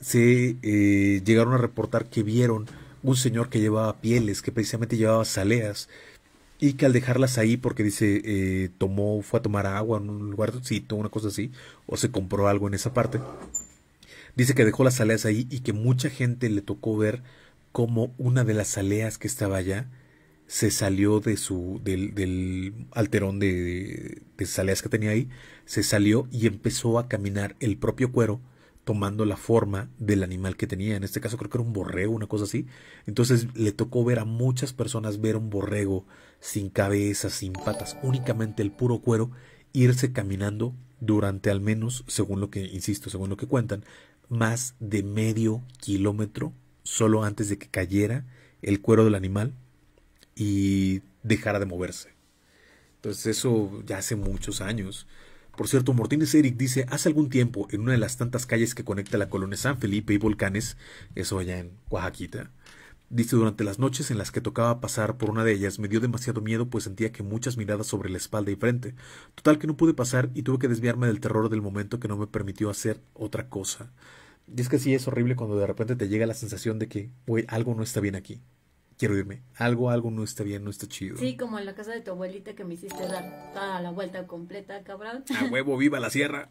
se eh, llegaron a reportar que vieron un señor que llevaba pieles, que precisamente llevaba zaleas y que al dejarlas ahí porque dice eh, tomó, fue a tomar agua en un lugarcito, una cosa así, o se compró algo en esa parte, dice que dejó las zaleas ahí y que mucha gente le tocó ver como una de las zaleas que estaba allá se salió de su del, del alterón de, de zaleas que tenía ahí, se salió y empezó a caminar el propio cuero tomando la forma del animal que tenía. En este caso creo que era un borrego, una cosa así. Entonces le tocó ver a muchas personas ver un borrego sin cabeza, sin patas, únicamente el puro cuero, irse caminando durante al menos, según lo que, insisto, según lo que cuentan, más de medio kilómetro solo antes de que cayera el cuero del animal y dejara de moverse. Entonces eso ya hace muchos años. Por cierto, Martínez Eric dice, hace algún tiempo en una de las tantas calles que conecta la colonia San Felipe y Volcanes, eso allá en Oaxaquita, dice, durante las noches en las que tocaba pasar por una de ellas me dio demasiado miedo pues sentía que muchas miradas sobre la espalda y frente. Total que no pude pasar y tuve que desviarme del terror del momento que no me permitió hacer otra cosa. Y es que sí, es horrible cuando de repente te llega la sensación de que, güey, algo no está bien aquí. Quiero irme. Algo, algo no está bien, no está chido. Sí, como en la casa de tu abuelita que me hiciste dar toda la vuelta completa, cabrón. A huevo, viva la sierra.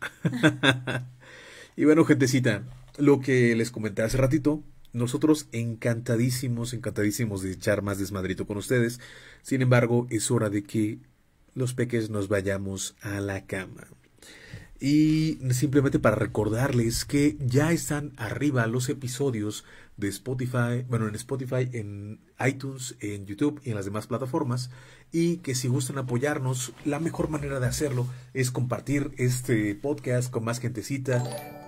Y bueno, gentecita, lo que les comenté hace ratito, nosotros encantadísimos, encantadísimos de echar más desmadrito con ustedes. Sin embargo, es hora de que los peques nos vayamos a la cama. Y simplemente para recordarles que ya están arriba los episodios de Spotify, bueno, en Spotify, en iTunes, en YouTube y en las demás plataformas. Y que si gustan apoyarnos, la mejor manera de hacerlo es compartir este podcast con más gentecita,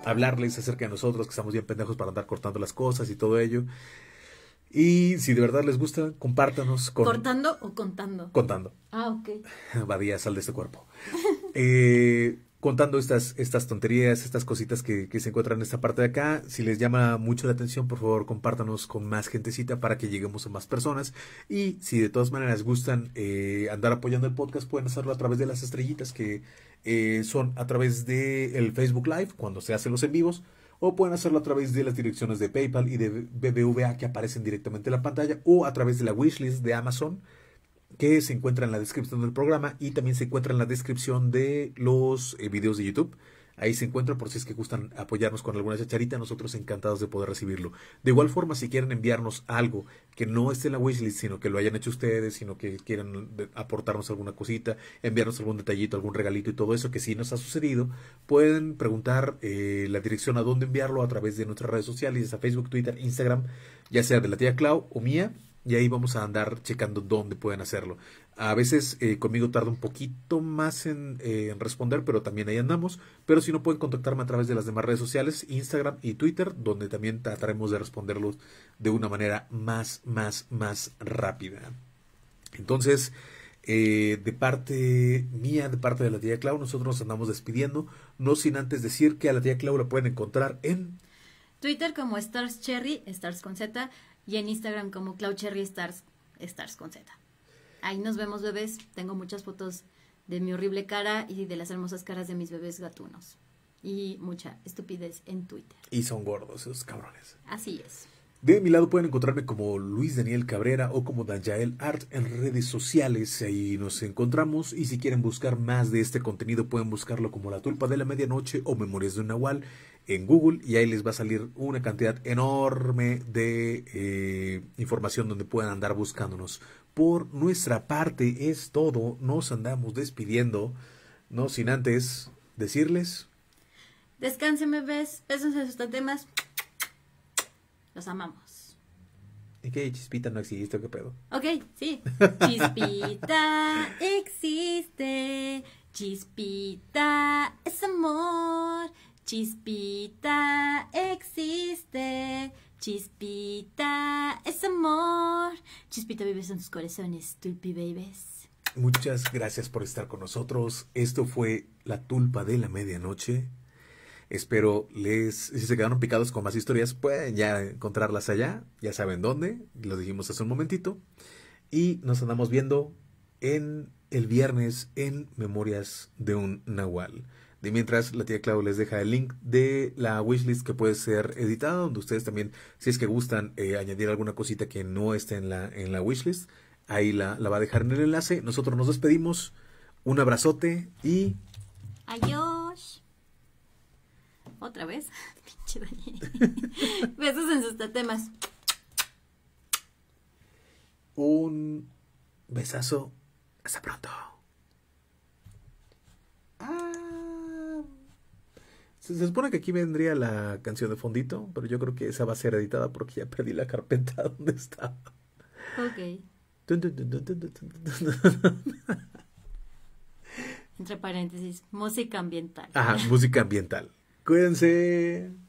hablarles acerca de nosotros, que estamos bien pendejos para andar cortando las cosas y todo ello. Y si de verdad les gusta, compártanos con... ¿Cortando o contando? Contando. Ah, ok. Badía, sal de este cuerpo. Eh... contando estas, estas tonterías, estas cositas que, que se encuentran en esta parte de acá. Si les llama mucho la atención, por favor, compártanos con más gentecita para que lleguemos a más personas. Y si de todas maneras gustan eh, andar apoyando el podcast, pueden hacerlo a través de las estrellitas que eh, son a través del Facebook Live, cuando se hacen los en vivos. O pueden hacerlo a través de las direcciones de PayPal y de B B V A que aparecen directamente en la pantalla. O a través de la wishlist de Amazon, que se encuentra en la descripción del programa y también se encuentra en la descripción de los eh, videos de YouTube. Ahí se encuentra por si es que gustan apoyarnos con alguna chacharita. Nosotros encantados de poder recibirlo. De igual forma, si quieren enviarnos algo que no esté en la wishlist, sino que lo hayan hecho ustedes, sino que quieran aportarnos alguna cosita, enviarnos algún detallito, algún regalito y todo eso que sí nos ha sucedido, pueden preguntar eh, la dirección a dónde enviarlo a través de nuestras redes sociales, a Facebook, Twitter, Instagram, ya sea de la tía Clau o mía. Y ahí vamos a andar checando dónde pueden hacerlo. A veces eh, conmigo tarda un poquito más en, eh, en responder, pero también ahí andamos. Pero si no, pueden contactarme a través de las demás redes sociales, Instagram y Twitter, donde también trataremos de responderlos de una manera más, más, más rápida. Entonces, eh, de parte mía, de parte de la tía Clau, nosotros nos andamos despidiendo. No sin antes decir que a la tía Clau la pueden encontrar en Twitter como Stars Cherry, Stars con Z. Y en Instagram como Clau Cherry Stars, Stars con Z. Ahí nos vemos, bebés. Tengo muchas fotos de mi horrible cara y de las hermosas caras de mis bebés gatunos. Y mucha estupidez en Twitter. Y son gordos esos cabrones. Así es. De mi lado pueden encontrarme como Luis Daniel Cabrera o como Danjael Art en redes sociales. Ahí nos encontramos. Y si quieren buscar más de este contenido, pueden buscarlo como La Tulpa de la Medianoche o Memorias de un Nahual en Google. Y ahí les va a salir una cantidad enorme de eh, información donde puedan andar buscándonos. Por nuestra parte es todo. Nos andamos despidiendo. No sin antes decirles... Descansen, bebés. Besos en sus tatemas. Los amamos. ¿Y qué? ¿Chispita no existe o qué pedo? Ok, sí. Chispita existe. Chispita es amor. Chispita existe. Chispita es amor. Chispita vives en tus corazones, Tulpi Babies. Muchas gracias por estar con nosotros. Esto fue La Tulpa de la Medianoche. Espero les, si se quedaron picados con más historias, pueden ya encontrarlas allá. Ya saben dónde, lo dijimos hace un momentito. Y nos andamos viendo en el viernes en Memorias de un Nahual. De mientras, la tía Clau les deja el link de la wishlist que puede ser editada, donde ustedes también, si es que gustan, eh, añadir alguna cosita que no esté en la, en la wishlist. Ahí la, la va a dejar en el enlace. Nosotros nos despedimos. Un abrazote y... Adiós. Otra vez. Pinche Daniel. Besos en sus tatemas. Un besazo. Hasta pronto. Ah. Se, se supone que aquí vendría la canción de fondito, pero yo creo que esa va a ser editada porque ya perdí la carpeta donde estaba. Ok. Entre paréntesis, música ambiental. Ajá, música ambiental. Cuídense.